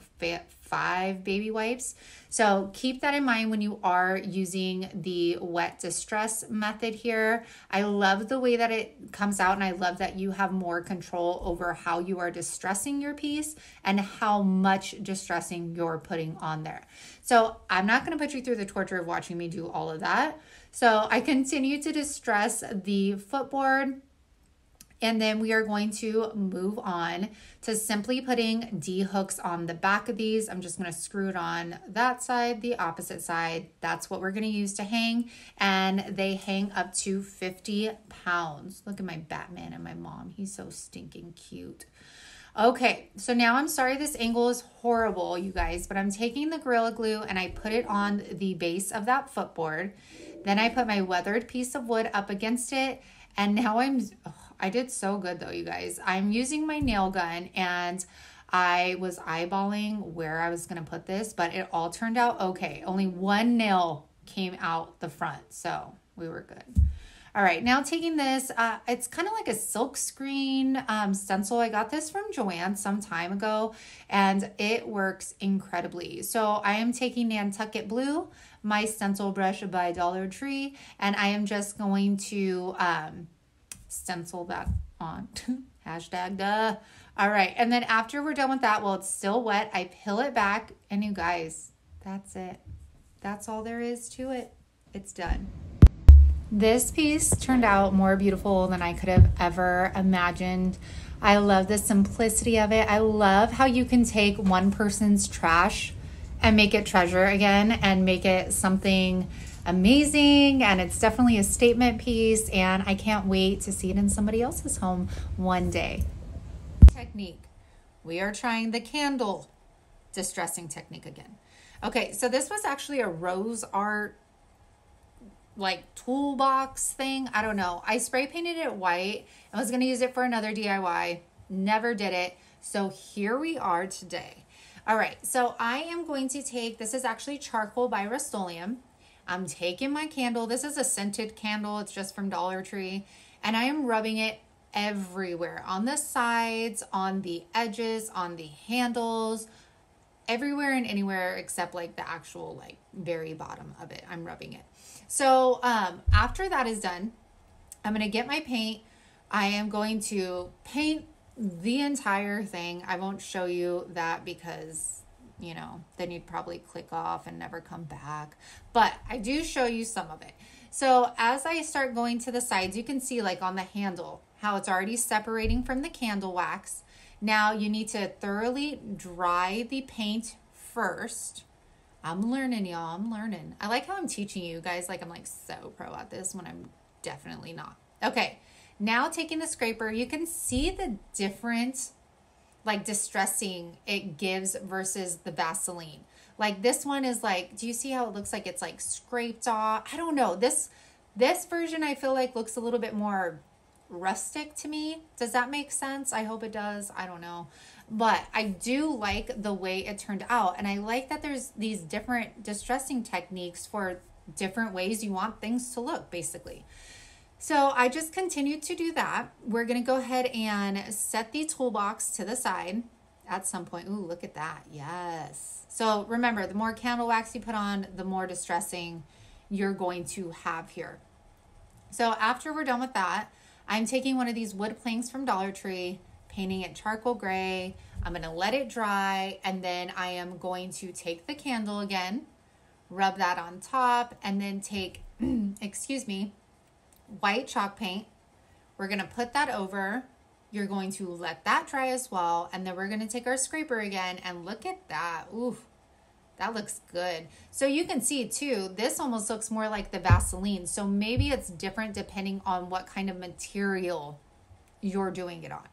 five baby wipes. So keep that in mind when you are using the wet distress method here. I love the way that it comes out, and I love that you have more control over how you are distressing your piece and how much distressing you're putting on there. So I'm not going to put you through the torture of watching me do all of that. So I continue to distress the footboard, and then we are going to move on to simply putting D-hooks on the back of these. I'm just gonna screw it on that side, the opposite side. That's what we're gonna use to hang. And they hang up to fifty pounds. Look at my Batman and my mom. He's so stinking cute. Okay, so now I'm sorry this angle is horrible, you guys, but I'm taking the Gorilla Glue and I put it on the base of that footboard. Then I put my weathered piece of wood up against it. And now I'm... Oh, I did so good though, you guys. I'm using my nail gun and I was eyeballing where I was gonna put this, but it all turned out okay. Only one nail came out the front, so we were good. All right, now taking this, uh, it's kind of like a silk screen um, stencil. I got this from Joanne some time ago and it works incredibly. So I am taking Nantucket Blue, my stencil brush by Dollar Tree, and I am just going to, um, stencil that on. Hashtag duh. All right, and then after we're done with that, while it's still wet, I peel it back, and you guys, that's it. That's all there is to it. It's done. This piece turned out more beautiful than I could have ever imagined. I love the simplicity of it. I love how you can take one person's trash and make it treasure again and make it something amazing, and it's definitely a statement piece, and I can't wait to see it in somebody else's home one day. Technique. We are trying the candle distressing technique again. Okay, so this was actually a rose art like toolbox thing. I don't know. I spray painted it white. I was going to use it for another D I Y. Never did it. So here we are today. All right, so I am going to take, this is actually charcoal by Rust-Oleum. I'm taking my candle. This is a scented candle. It's just from Dollar Tree. And I am rubbing it everywhere. On the sides, on the edges, on the handles, everywhere and anywhere except like the actual like very bottom of it. I'm rubbing it. So um, after that is done, I'm going to get my paint. I am going to paint the entire thing. I won't show you that because... you know, then you'd probably click off and never come back. But I do show you some of it. So as I start going to the sides, you can see like on the handle, how it's already separating from the candle wax. Now you need to thoroughly dry the paint first. I'm learning, y'all, I'm learning. I like how I'm teaching you guys, like I'm like so pro at this when I'm definitely not. Okay, now taking the scraper, you can see the different like distressing it gives versus the Vaseline. Like this one is like, do you see how it looks like it's like scraped off? I don't know. This, this version I feel like looks a little bit more rustic to me. Does that make sense? I hope it does. I don't know. But I do like the way it turned out. And I like that there's these different distressing techniques for different ways you want things to look, basically. So I just continued to do that. We're going to go ahead and set the toolbox to the side at some point. Ooh, look at that. Yes. So remember, the more candle wax you put on, the more distressing you're going to have here. So after we're done with that, I'm taking one of these wood planks from Dollar Tree, painting it charcoal gray. I'm going to let it dry, and then I am going to take the candle again, rub that on top, and then take, excuse me, white chalk paint. We're going to put that over. You're going to let that dry as well. And then we're going to take our scraper again, and look at that. Ooh, that looks good. So you can see too, this almost looks more like the Vaseline. So maybe it's different depending on what kind of material you're doing it on.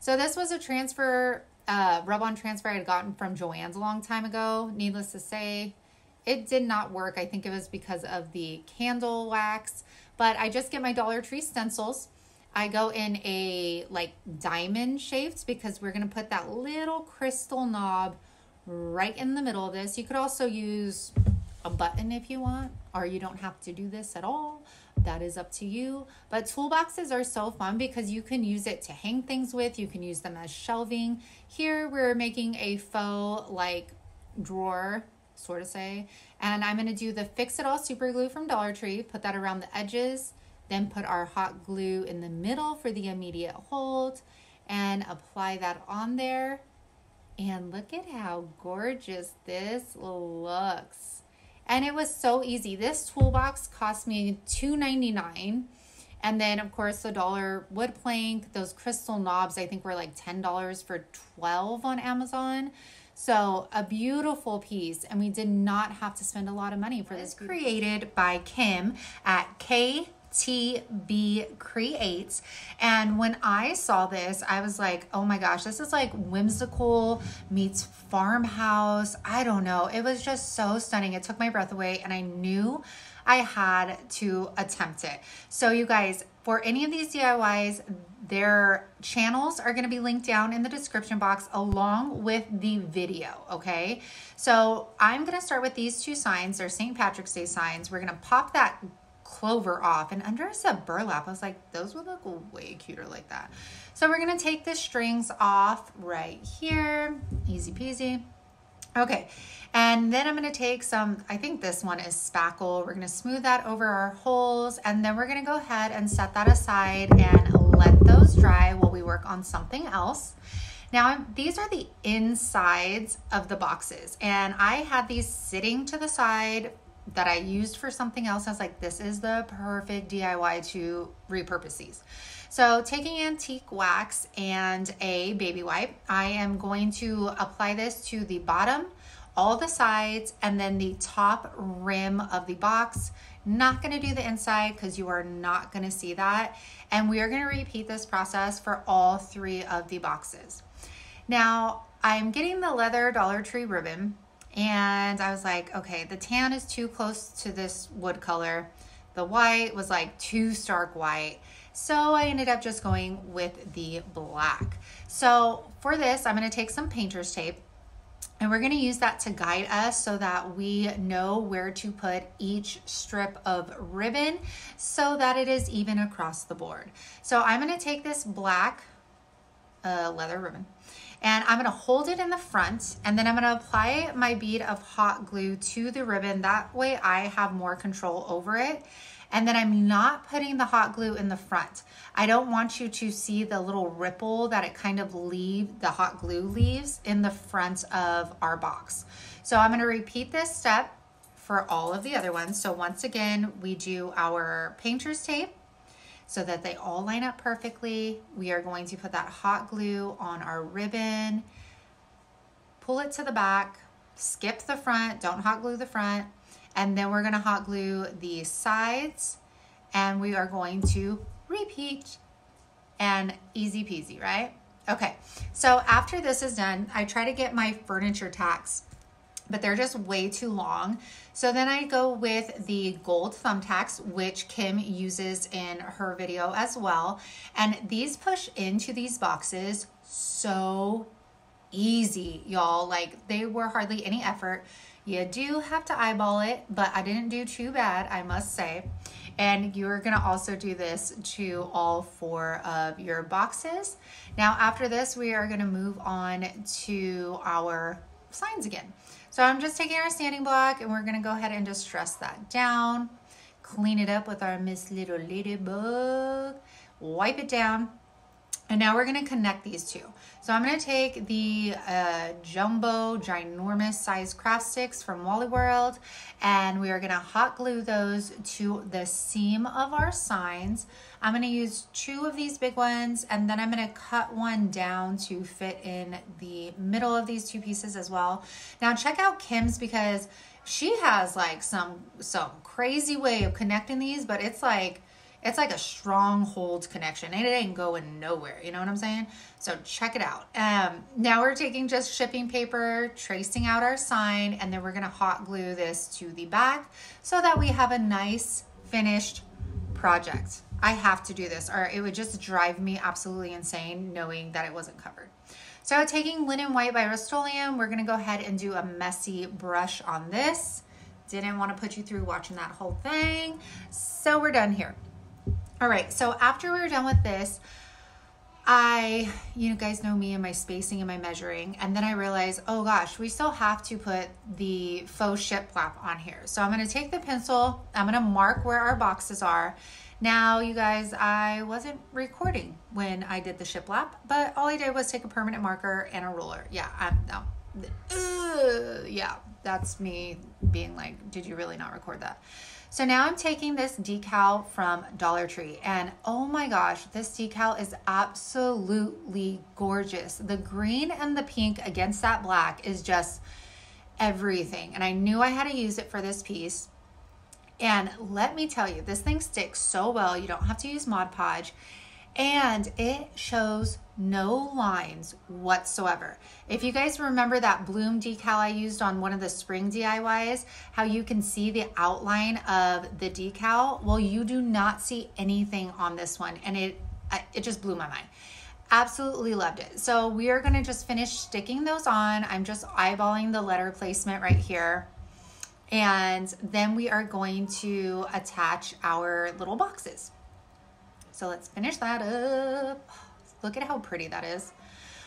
So this was a transfer, uh, rub-on transfer I had gotten from Joann's a long time ago. Needless to say, it did not work. I think it was because of the candle wax. But I just get my Dollar Tree stencils. I go in a like diamond shaped because we're gonna put that little crystal knob right in the middle of this. You could also use a button if you want, or you don't have to do this at all. That is up to you. But toolboxes are so fun because you can use it to hang things with. You can use them as shelving. Here we're making a faux like drawer, sort of say, and I'm going to do the Fix It All super glue from Dollar Tree, put that around the edges, then put our hot glue in the middle for the immediate hold and apply that on there. And look at how gorgeous this looks. And it was so easy. This toolbox cost me two ninety-nine, and then of course the dollar wood plank, those crystal knobs I think were like ten dollars for twelve on Amazon. So a beautiful piece, and we did not have to spend a lot of money for this. Created by Kim at K T B Creates. And when I saw this, I was like, oh my gosh, this is like whimsical meets farmhouse. I don't know. It was just so stunning. It took my breath away, and I knew I had to attempt it. So you guys, for any of these D I Ys, their channels are going to be linked down in the description box along with the video, okay? So I'm going to start with these two signs. They're Saint Patrick's Day signs. We're going to pop that clover off, and under us a burlap. I was like, those would look way cuter like that. So we're going to take the strings off right here. Easy peasy. Okay, and then I'm going to take some, I think this one is spackle. We're going to smooth that over our holes, and then we're going to go ahead and set that aside and let those dry while we work on something else. Now, these are the insides of the boxes, and I had these sitting to the side that I used for something else. I was like, this is the perfect D I Y to repurpose these. So taking antique wax and a baby wipe, I am going to apply this to the bottom, all the sides, and then the top rim of the box. Not gonna do the inside because you are not gonna see that. And we are gonna repeat this process for all three of the boxes. Now, I'm getting the leather Dollar Tree ribbon, and I was like, okay, the tan is too close to this wood color. The white was like too stark white. So I ended up just going with the black. So for this, I'm gonna take some painter's tape, and we're gonna use that to guide us so that we know where to put each strip of ribbon so that it is even across the board. So I'm gonna take this black uh, leather ribbon, and I'm gonna hold it in the front, and then I'm gonna apply my bead of hot glue to the ribbon. That way I have more control over it. And then I'm not putting the hot glue in the front. I don't want you to see the little ripple that it kind of leave, the hot glue leaves in the front of our box. So I'm gonna repeat this step for all of the other ones. So once again, we do our painter's tape so that they all line up perfectly. We are going to put that hot glue on our ribbon, pull it to the back, skip the front, don't hot glue the front. And then we're gonna hot glue the sides, and we are going to repeat, and easy peasy, right? Okay, so after this is done, I try to get my furniture tacks, but they're just way too long. So then I go with the gold thumbtacks, which Kim uses in her video as well. And these push into these boxes so easy, y'all. Like, they were hardly any effort. You do have to eyeball it, but I didn't do too bad, I must say. And you're gonna also do this to all four of your boxes. Now after this, we are gonna move on to our signs again. So I'm just taking our standing block and we're gonna go ahead and just stress that down, clean it up with our Miss Little Ladybug, wipe it down. And now we're gonna connect these two. So I'm gonna take the uh, jumbo, ginormous size craft sticks from Wally World, and we are gonna hot glue those to the seam of our signs. I'm gonna use two of these big ones, and then I'm gonna cut one down to fit in the middle of these two pieces as well. Now check out Kim's, because she has like some, some crazy way of connecting these, but it's like, it's like a stronghold connection. It ain't going nowhere, you know what I'm saying? So check it out. Um, now we're taking just shipping paper, tracing out our sign, and then we're gonna hot glue this to the back so that we have a nice finished project. I have to do this, or it would just drive me absolutely insane knowing that it wasn't covered. So taking Linen White by Rust-Oleum, we're gonna go ahead and do a messy brush on this. Didn't wanna put you through watching that whole thing. So we're done here. All right, so after we were done with this, I, you guys know me and my spacing and my measuring, and then I realized, oh gosh, we still have to put the faux ship flap on here. So I'm gonna take the pencil, I'm gonna mark where our boxes are. Now, you guys, I wasn't recording when I did the shiplap, but all I did was take a permanent marker and a ruler. Yeah, I'm, no, uh, yeah, that's me being like, did you really not record that? So now I'm taking this decal from Dollar Tree, and oh my gosh, this decal is absolutely gorgeous. The green and the pink against that black is just everything. And I knew I had to use it for this piece. And let me tell you, this thing sticks so well. You don't have to use Mod Podge, and it shows no lines whatsoever. If you guys remember that bloom decal I used on one of the spring D I Ys, how you can see the outline of the decal, well, you do not see anything on this one, and it it just blew my mind. Absolutely loved it. So we are gonna just finish sticking those on. I'm just eyeballing the letter placement right here, and then we are going to attach our little boxes. So let's finish that up. Look at how pretty that is.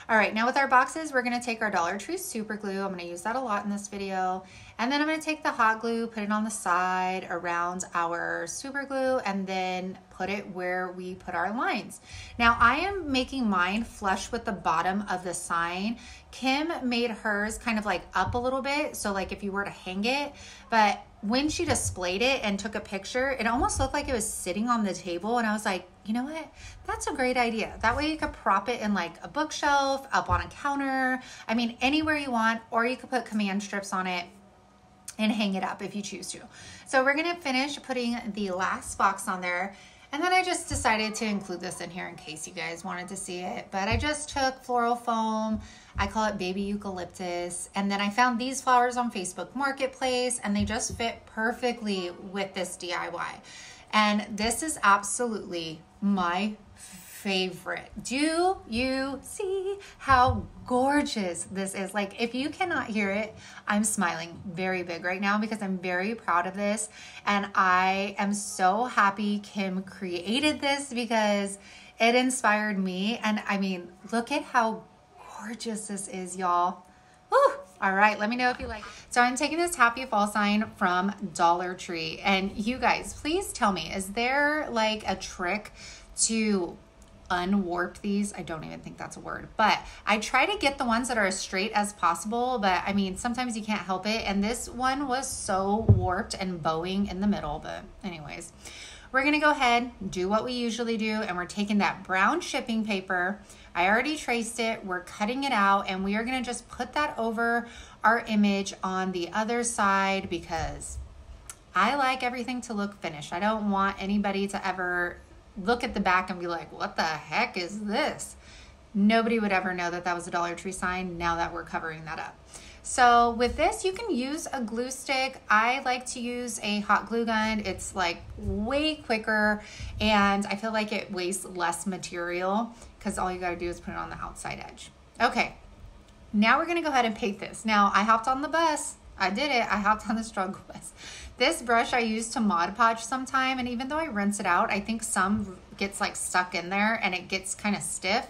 All right, now with our boxes, we're gonna take our Dollar Tree super glue. I'm gonna use that a lot in this video. And then I'm gonna take the hot glue, put it on the side around our super glue, and then put it where we put our lines. Now I am making mine flush with the bottom of the sign. Kim made hers kind of like up a little bit, so like if you were to hang it, but when she displayed it and took a picture, it almost looked like it was sitting on the table, and I was like, you know what? That's a great idea. That way you could prop it in like a bookshelf, up on a counter, I mean, anywhere you want, or you could put command strips on it and hang it up if you choose to. So we're gonna finish putting the last box on there, and then I just decided to include this in here in case you guys wanted to see it, but I just took floral foam, I call it baby eucalyptus, and then I found these flowers on Facebook Marketplace, and they just fit perfectly with this D I Y. And this is absolutely my favorite. Do you see how gorgeous this is? Like, if you cannot hear it, I'm smiling very big right now because I'm very proud of this, and I am so happy Kim created this because it inspired me. And I mean, look at how gorgeous this is, y'all. Woo! All right, let me know if you like it. So I'm taking this Happy Fall sign from Dollar Tree, and you guys, please tell me, is there like a trick to unwarp these? I don't even think that's a word, but I try to get the ones that are as straight as possible, but I mean, sometimes you can't help it, and this one was so warped and bowing in the middle, but anyways. We're gonna go ahead, do what we usually do, and we're taking that brown shipping paper. I already traced it, we're cutting it out, and we are gonna just put that over our image on the other side because I like everything to look finished. I don't want anybody to ever look at the back and be like, what the heck is this? Nobody would ever know that that was a Dollar Tree sign now that we're covering that up. So with this, you can use a glue stick. I like to use a hot glue gun. It's like way quicker, and I feel like it wastes less material because all you gotta do is put it on the outside edge. Okay, now we're gonna go ahead and paint this. Now, I hopped on the bus. I did it, I hopped on the struggle bus. This brush I use to Mod Podge sometime, and even though I rinse it out, I think some gets like stuck in there and it gets kind of stiff.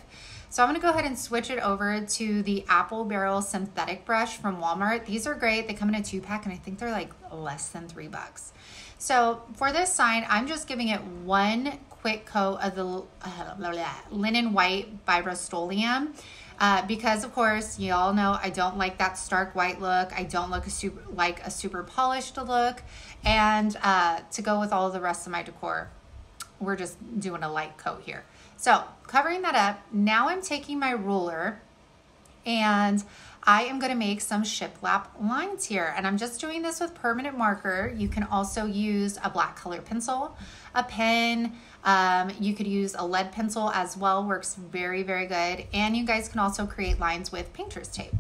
So I'm gonna go ahead and switch it over to the Apple Barrel synthetic brush from Walmart. These are great, they come in a two pack and I think they're like less than three bucks. So for this sign, I'm just giving it one quick coat of the uh, Linen White by Rust-Oleum. Uh, because of course, you all know I don't like that stark white look. I don't look a super, like a super polished look. And uh, to go with all the rest of my decor, we're just doing a light coat here. So covering that up, now I'm taking my ruler and I am gonna make some shiplap lines here. And I'm just doing this with permanent marker. You can also use a black colored pencil, a pen. Um, you could use a lead pencil as well, works very, very good. And you guys can also create lines with painter's tape.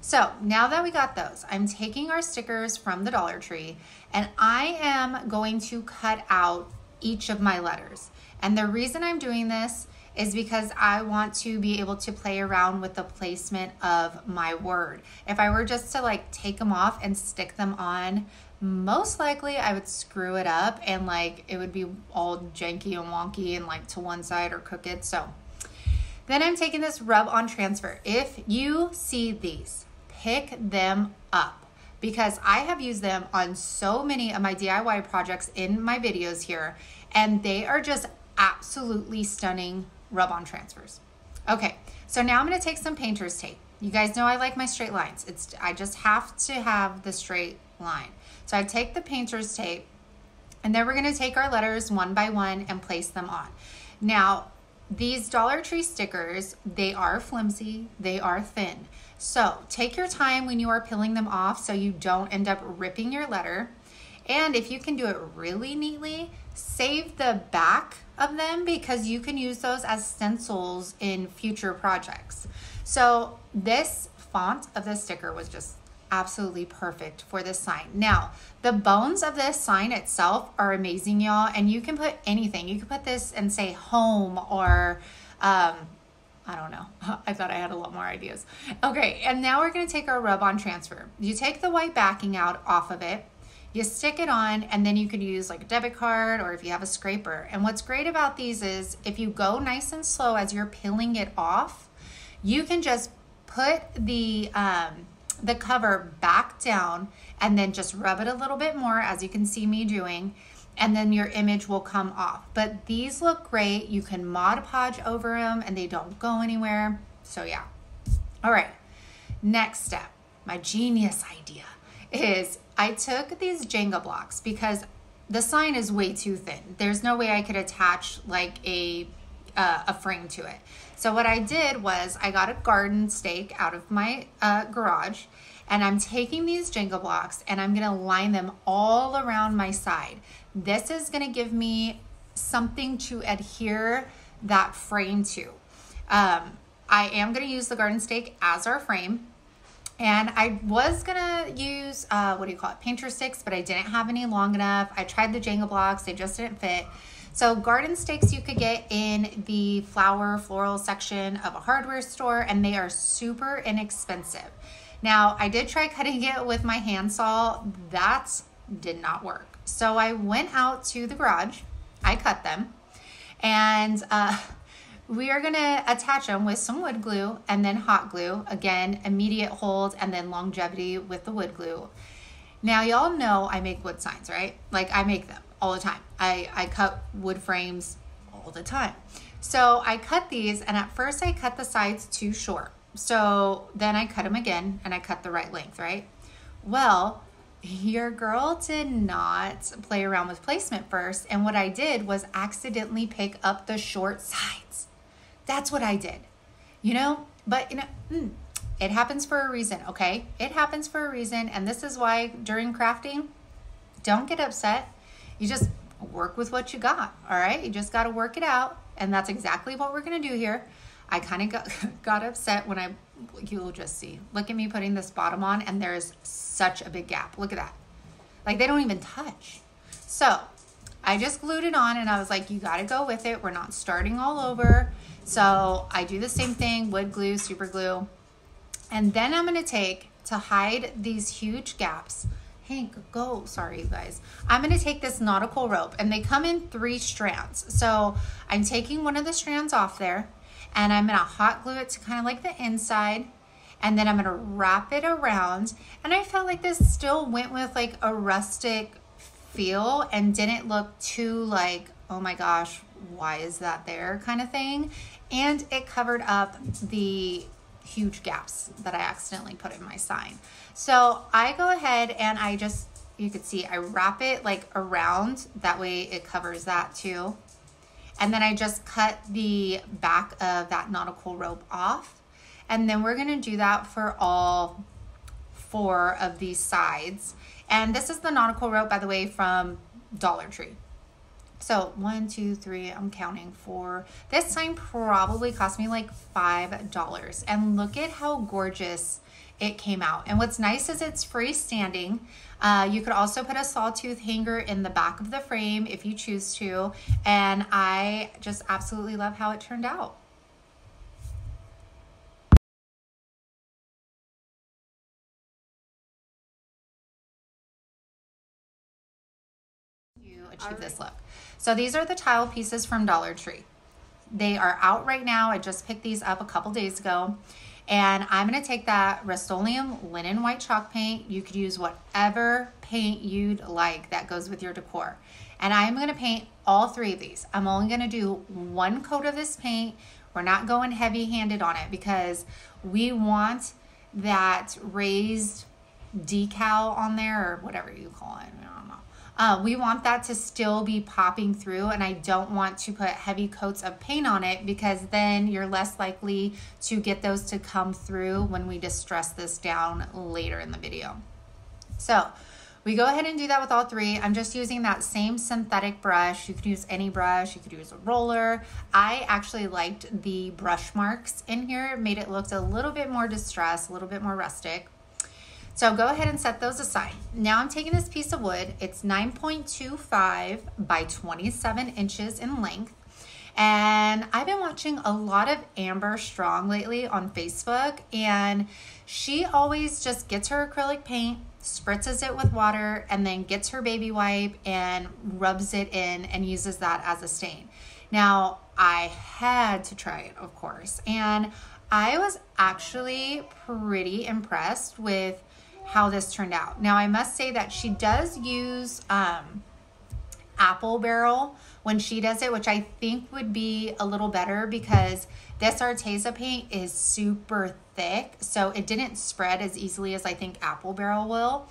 So now that we got those, I'm taking our stickers from the Dollar Tree and I am going to cut out each of my letters. And the reason I'm doing this is because I want to be able to play around with the placement of my word. If I were just to like take them off and stick them on, most likely I would screw it up and like it would be all janky and wonky and like to one side or crooked. So then I'm taking this rub on transfer. If you see these, pick them up, because I have used them on so many of my D I Y projects in my videos here, and they are just absolutely stunning rub-on transfers. Okay, so now I'm gonna take some painter's tape. You guys know I like my straight lines. It's I just have to have the straight line. So I take the painter's tape, and then we're gonna take our letters one by one and place them on. Now, these Dollar Tree stickers, they are flimsy, they are thin. So take your time when you are peeling them off so you don't end up ripping your letter. And if you can do it really neatly, save the back of them because you can use those as stencils in future projects. So this font of this sticker was just absolutely perfect for this sign. Now, the bones of this sign itself are amazing, y'all, and you can put anything. You can put this and say home or, um, I don't know. I thought I had a lot more ideas. Okay, and now we're gonna take our rub on transfer. You take the white backing out off of it, you stick it on, and then you could use like a debit card or if you have a scraper. And what's great about these is if you go nice and slow as you're peeling it off, you can just put the, um, the cover back down and then just rub it a little bit more, as you can see me doing, and then your image will come off. But these look great. You can Mod Podge over them and they don't go anywhere. So yeah. All right, next step. My genius idea is I took these Jenga blocks because the sign is way too thin. There's no way I could attach like a, uh, a frame to it. So what I did was I got a garden stake out of my uh, garage, and I'm taking these Jenga blocks and I'm gonna line them all around my side. This is gonna give me something to adhere that frame to. Um, I am gonna use the garden stake as our frame, and I was gonna use, uh, what do you call it, painter sticks, but I didn't have any long enough. I tried the Jenga blocks, they just didn't fit. So garden stakes you could get in the flower floral section of a hardware store, and they are super inexpensive. Now, I did try cutting it with my handsaw. That did not work. So I went out to the garage, I cut them, and uh, we are gonna attach them with some wood glue and then hot glue. Again, immediate hold and then longevity with the wood glue. Now, y'all know I make wood signs, right? Like I make them all the time. I, I cut wood frames all the time. So I cut these, and at first I cut the sides too short. So then I cut them again and I cut the right length, right? Well, your girl did not play around with placement first. And what I did was accidentally pick up the short sides. That's what I did, you know, but you know, mm, it happens for a reason. Okay. It happens for a reason. And this is why during crafting, don't get upset. You just work with what you got. All right. You just got to work it out. And that's exactly what we're going to do here. I kind of got, got upset when I, you'll just see, look at me putting this bottom on and there's such a big gap. Look at that. Like they don't even touch. So I just glued it on and I was like, you gotta go with it. We're not starting all over. So I do the same thing, wood glue, super glue. And then I'm gonna take, to hide these huge gaps, Hank, go, sorry you guys. I'm gonna take this nautical rope and they come in three strands. So I'm taking one of the strands off there and I'm gonna hot glue it to kind of like the inside. And then I'm gonna wrap it around. And I felt like this still went with like a rustic feel and didn't look too like, oh my gosh, why is that there kind of thing. And it covered up the huge gaps that I accidentally put in my sign. So I go ahead and I just, you could see I wrap it like around, that way it covers that too. And then I just cut the back of that nautical rope off. And then we're gonna do that for all four of these sides. And this is the nautical rope, by the way, from Dollar Tree. So one, two, three, I'm counting for. This time probably cost me like five dollars. And look at how gorgeous it came out. And what's nice is it's freestanding. Uh, you could also put a sawtooth hanger in the back of the frame if you choose to. And I just absolutely love how it turned out. Achieve this look. So these are the tile pieces from Dollar Tree. They are out right now. I just picked these up a couple days ago. And I'm going to take that Rust-Oleum Linen White chalk paint. You could use whatever paint you'd like that goes with your decor. And I'm going to paint all three of these. I'm only going to do one coat of this paint. We're not going heavy-handed on it because we want that raised decal on there or whatever you call it. I don't know. Uh, we want that to still be popping through, and I don't want to put heavy coats of paint on it because then you're less likely to get those to come through when we distress this down later in the video. So we go ahead and do that with all three. I'm just using that same synthetic brush. You could use any brush. You could use a roller. I actually liked the brush marks in here. It made it look a little bit more distressed, a little bit more rustic. So go ahead and set those aside. Now I'm taking this piece of wood. It's nine point two five by twenty-seven inches in length. And I've been watching a lot of Amber Strong lately on Facebook, and she always just gets her acrylic paint, spritzes it with water, and then gets her baby wipe and rubs it in and uses that as a stain. Now I had to try it, of course. And I was actually pretty impressed with how this turned out. Now I must say that she does use um, Apple Barrel when she does it, which I think would be a little better because this Arteza paint is super thick, so it didn't spread as easily as I think Apple Barrel will.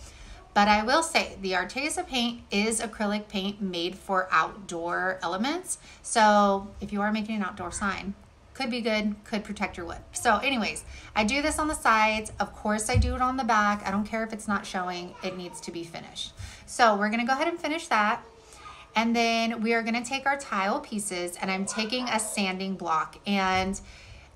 But I will say the Arteza paint is acrylic paint made for outdoor elements. So if you are making an outdoor sign, could be good, could protect your wood. So anyways, I do this on the sides. Of course I do it on the back. I don't care if it's not showing, it needs to be finished. So we're gonna go ahead and finish that. And then we are gonna take our tile pieces, and I'm taking a sanding block. And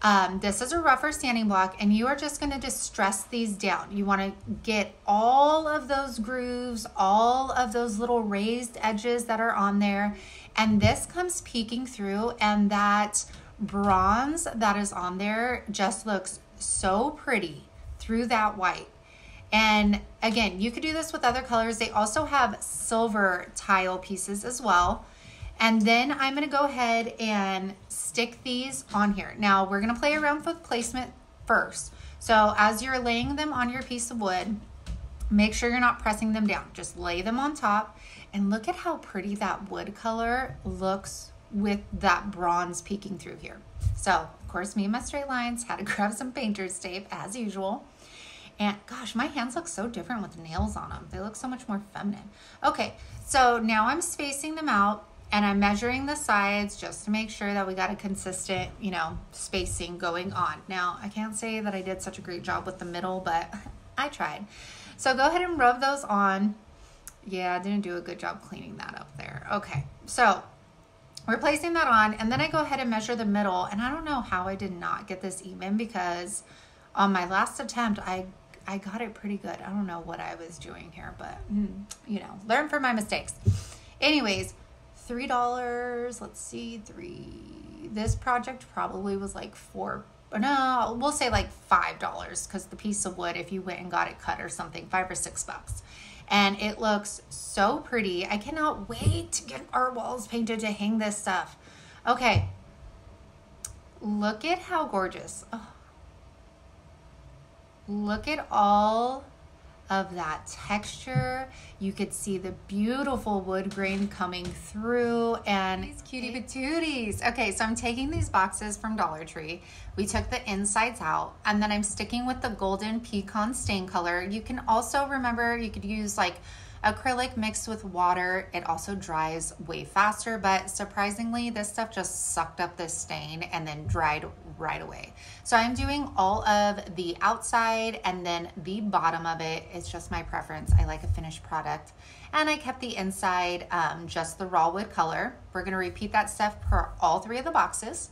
um, this is a rougher sanding block, and you are just gonna distress these down. You wanna get all of those grooves, all of those little raised edges that are on there. And this comes peeking through, and that bronze that is on there just looks so pretty through that white. And again, you could do this with other colors. They also have silver tile pieces as well. And then I'm going to go ahead and stick these on here. Now we're going to play around with placement first. So as you're laying them on your piece of wood, make sure you're not pressing them down. Just lay them on top, and look at how pretty that wood color looks with that bronze peeking through here. So of course, me and my straight lines, had to grab some painter's tape as usual. And gosh, my hands look so different with nails on them. They look so much more feminine. Okay, so now I'm spacing them out, and I'm measuring the sides just to make sure that we got a consistent, you know, spacing going on. Now I can't say that I did such a great job with the middle, but I tried. So go ahead and rub those on. Yeah, I didn't do a good job cleaning that up there. Okay, so We're placing that on, and then I go ahead and measure the middle, and I don't know how I did not get this even, because on my last attempt, I, I got it pretty good. I don't know what I was doing here, but, you know, learn from my mistakes. Anyways, three dollars, let's see, three. This project probably was like four, or no, we'll say like five dollars, because the piece of wood, if you went and got it cut or something, five or six bucks. And it looks so pretty. I cannot wait to get our walls painted to hang this stuff. Okay, look at how gorgeous. Oh. Look at all of that texture. You could see the beautiful wood grain coming through, and these cutie patooties. Okay, so I'm taking these boxes from Dollar Tree. We took the insides out, and then I'm sticking with the golden pecan stain color. You can also, remember, you could use like acrylic mixed with water. It also dries way faster, but surprisingly, this stuff just sucked up the stain and then dried right away. So I'm doing all of the outside, and then the bottom of it is just my preference. I like a finished product. And I kept the inside, um, just the raw wood color. We're gonna repeat that step for all three of the boxes.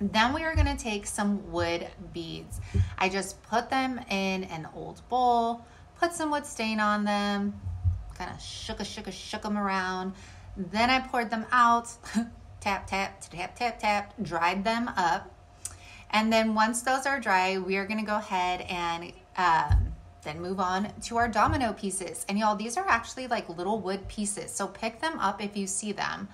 Then we are gonna take some wood beads. I just put them in an old bowl, put some wood stain on them, kind of shook, shook, shook them around. Then I poured them out, tap, tap, tap, tap, tap, dried them up. And then once those are dry, we are gonna go ahead and um, then move on to our domino pieces. And y'all, these are actually like little wood pieces. So pick them up if you see them.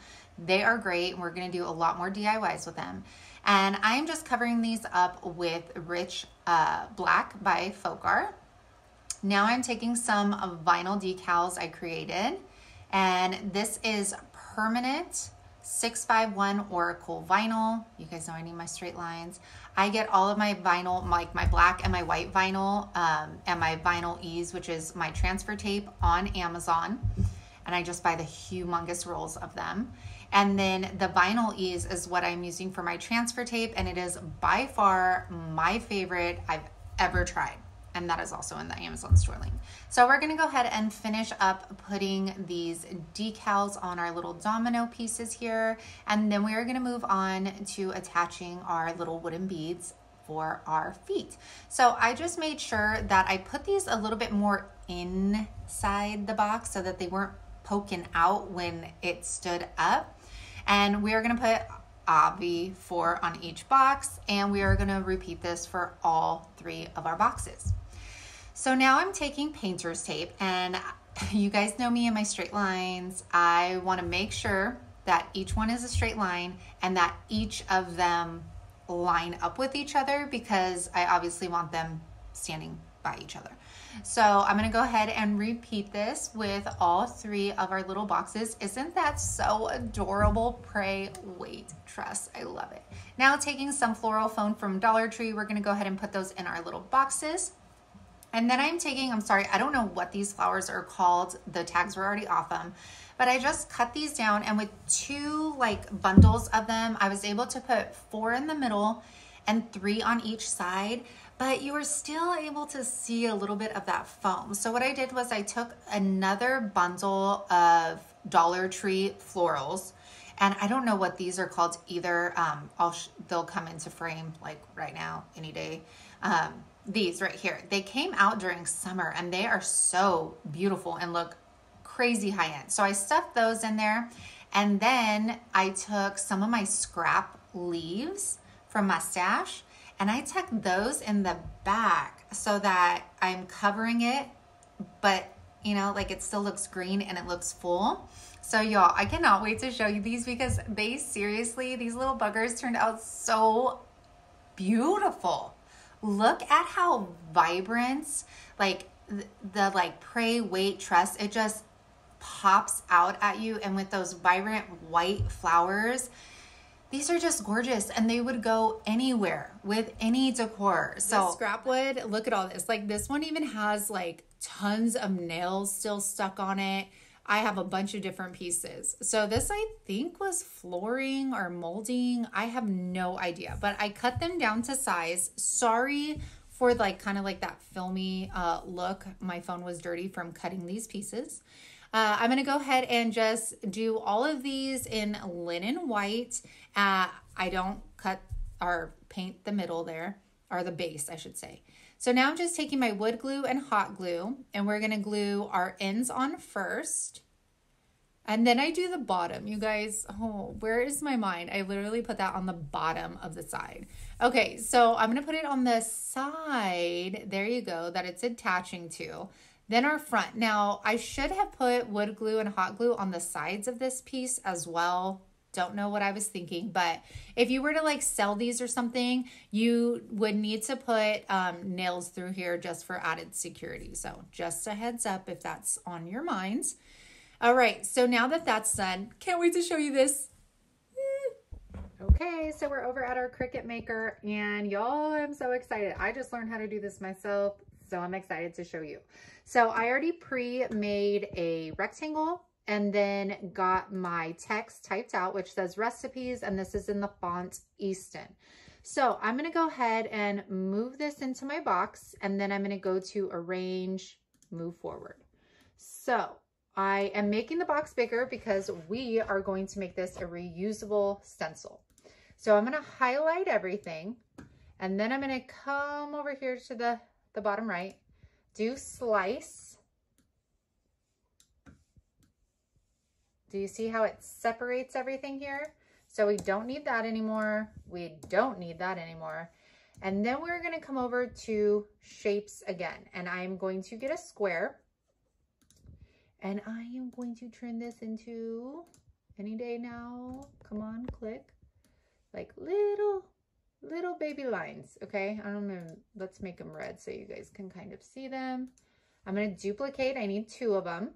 They are great, and we're gonna do a lot more D I Ys with them. And I'm just covering these up with Rich uh, Black by Folk Art. Now I'm taking some vinyl decals I created, and this is permanent six five one Oracle vinyl. You guys know I need my straight lines. I get all of my vinyl, like my black and my white vinyl, um, and my Vinyl Ease, which is my transfer tape, on Amazon. And I just buy the humongous rolls of them. And then the Vinyl Ease is what I'm using for my transfer tape, and it is by far my favorite I've ever tried. And that is also in the Amazon store link. So we're gonna go ahead and finish up putting these decals on our little domino pieces here. And then we are gonna move on to attaching our little wooden beads for our feet. So I just made sure that I put these a little bit more inside the box so that they weren't poking out when it stood up. And we are gonna put obvi four on each box, and we are gonna repeat this for all three of our boxes. So now I'm taking painter's tape, and you guys know me and my straight lines. I wanna make sure that each one is a straight line and that each of them line up with each other, because I obviously want them standing by each other. So I'm gonna go ahead and repeat this with all three of our little boxes. Isn't that so adorable? Pray, wait, trust, I love it. Now taking some floral foam from Dollar Tree, we're gonna go ahead and put those in our little boxes. And then I'm taking, I'm sorry, I don't know what these flowers are called. The tags were already off them, but I just cut these down, and with two like bundles of them, I was able to put four in the middle and three on each side. But you were still able to see a little bit of that foam. So what I did was I took another bundle of Dollar Tree florals, and I don't know what these are called either. Um, I'll sh they'll come into frame like right now, any day. Um, these right here, they came out during summer, and they are so beautiful and look crazy high end. So I stuffed those in there, and then I took some of my scrap leaves from my stash, and I tuck those in the back so that I'm covering it, but you know, like it still looks green and it looks full. So y'all, I cannot wait to show you these, because they seriously, these little buggers turned out so beautiful. Look at how vibrant, like the, the like pray, wait, trust, it just pops out at you. And with those vibrant white flowers, these are just gorgeous, and they would go anywhere with any decor. So this scrap wood, look at all this. Like this one even has like tons of nails still stuck on it. I have a bunch of different pieces. So this I think was flooring or molding. I have no idea, but I cut them down to size. Sorry for like kind of like that filmy uh, look. My phone was dirty from cutting these pieces. Uh, I'm gonna go ahead and just do all of these in linen white. Uh, I don't cut or paint the middle there, or the base, I should say. So now I'm just taking my wood glue and hot glue, and we're gonna glue our ends on first. And then I do the bottom, you guys. Oh, where is my mind? I literally put that on the bottom of the side. Okay, so I'm gonna put it on the side, there you go, that it's attaching to. Then our front. Now, I should have put wood glue and hot glue on the sides of this piece as well. Don't know what I was thinking, but if you were to like sell these or something, you would need to put um, nails through here just for added security. So just a heads up if that's on your minds. All right, so now that that's done, can't wait to show you this. Okay, so we're over at our Cricut Maker and y'all, I'm so excited. I just learned how to do this myself, so I'm excited to show you. So I already pre-made a rectangle and then got my text typed out, which says recipes, and this is in the font Easton. So I'm gonna go ahead and move this into my box, and then I'm gonna go to arrange, move forward. So I am making the box bigger because we are going to make this a reusable stencil. So I'm gonna highlight everything, and then I'm gonna come over here to the, the bottom right, do slice. Do you see how it separates everything here? So we don't need that anymore. We don't need that anymore. And then we're gonna come over to shapes again, and I'm going to get a square. And I am going to turn this into any day now. Come on, click. Like little, little baby lines, okay? I'm gonna, let's make them red so you guys can kind of see them. I'm gonna duplicate, I need two of them.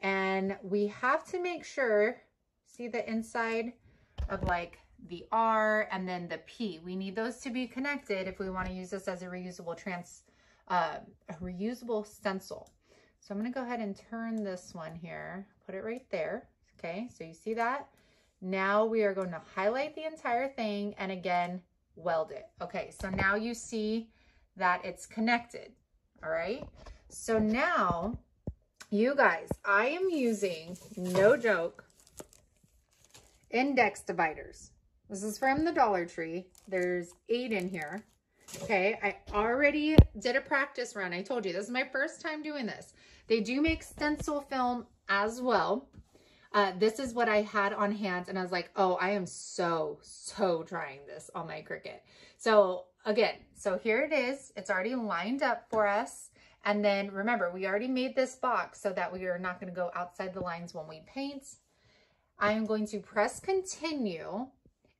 And we have to make sure, see the inside of like the R and then the P. We need those to be connected if we wanna use this as a reusable trans, uh, a reusable stencil. So I'm gonna go ahead and turn this one here, put it right there, okay? So you see that? Now we are gonna highlight the entire thing and again, weld it. Okay, so now you see that it's connected, all right? So now, you guys, I am using, no joke, index dividers. This is from the Dollar Tree. There's eight in here. Okay, I already did a practice run. I told you, this is my first time doing this. They do make stencil film as well. Uh, this is what I had on hand, and I was like, oh, I am so, so trying this on my Cricut. So again, so here it is. It's already lined up for us. And then remember, we already made this box so that we are not going to go outside the lines when we paint. I am going to press continue.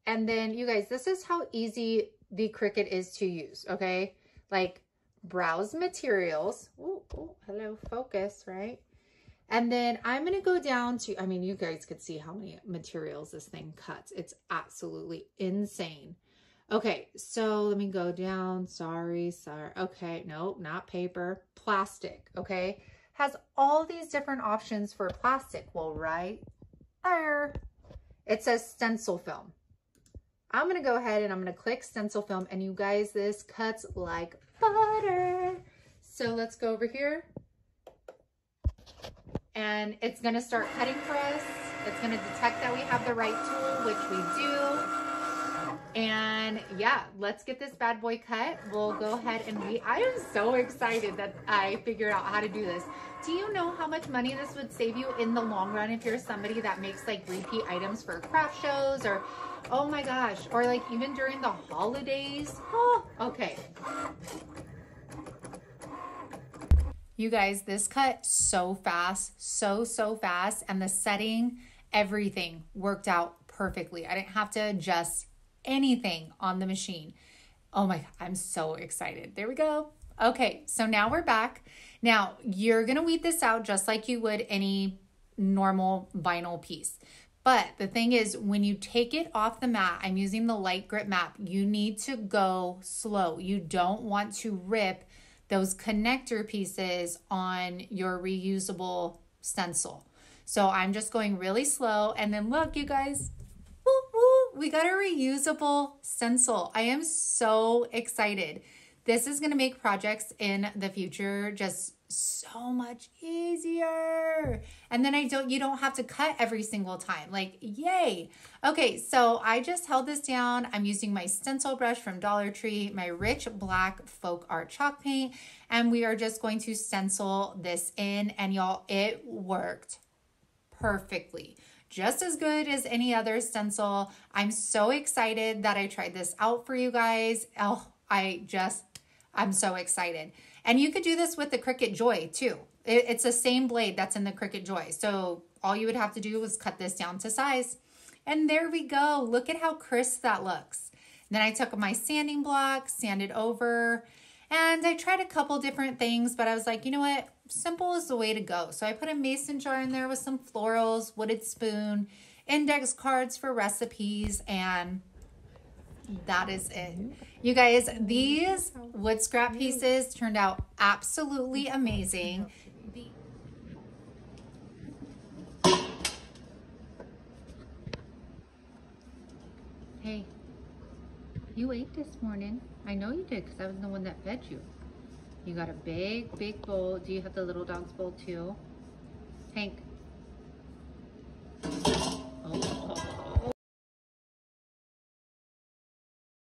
And then you guys, this is how easy the Cricut is to use, okay? Like browse materials. Ooh, ooh, hello, focus, right? And then I'm gonna go down to, I mean, you guys could see how many materials this thing cuts. It's absolutely insane. Okay, so let me go down. Sorry, sorry. Okay, nope, not paper. Plastic, okay? Has all these different options for plastic. Well, right there, it says stencil film. I'm gonna go ahead and I'm gonna click stencil film, and you guys, this cuts like butter. So let's go over here and it's gonna start cutting for us. It's gonna detect that we have the right tool, which we do. And yeah, let's get this bad boy cut. We'll go ahead and we, I am so excited that I figured out how to do this. Do you know how much money this would save you in the long run if you're somebody that makes like repeat items for craft shows or, oh my gosh, or like even during the holidays? Oh, okay. You guys, this cut so fast, so, so fast, and the setting, everything worked out perfectly. I didn't have to adjust anything on the machine. Oh my God, I'm so excited. There we go. Okay, so now we're back. Now, you're gonna weed this out just like you would any normal vinyl piece. But the thing is, when you take it off the mat, I'm using the light grip mat, you need to go slow. You don't want to rip those connector pieces on your reusable stencil. So I'm just going really slow. And then look, you guys, woo, woo, we got a reusable stencil. I am so excited. This is gonna make projects in the future just so much easier. And then I don't, you don't have to cut every single time. Like, yay. Okay, so I just held this down. I'm using my stencil brush from Dollar Tree, my Rich Black Folk Art chalk paint, and we are just going to stencil this in. And y'all, it worked perfectly. Just as good as any other stencil. I'm so excited that I tried this out for you guys. Oh, I just, I'm so excited. And you could do this with the Cricut Joy too. It's the same blade that's in the Cricut Joy. So all you would have to do was cut this down to size. And there we go. Look at how crisp that looks. And then I took my sanding block, sanded over, and I tried a couple different things, but I was like, you know what? Simple is the way to go. So I put a mason jar in there with some florals, wooden spoon, index cards for recipes, and that is it. You guys, these wood scrap pieces turned out absolutely amazing. Hey, you ate this morning. I know you did because I was the one that fed you. You got a big, big bowl. Do you have the little dog's bowl too? Hank,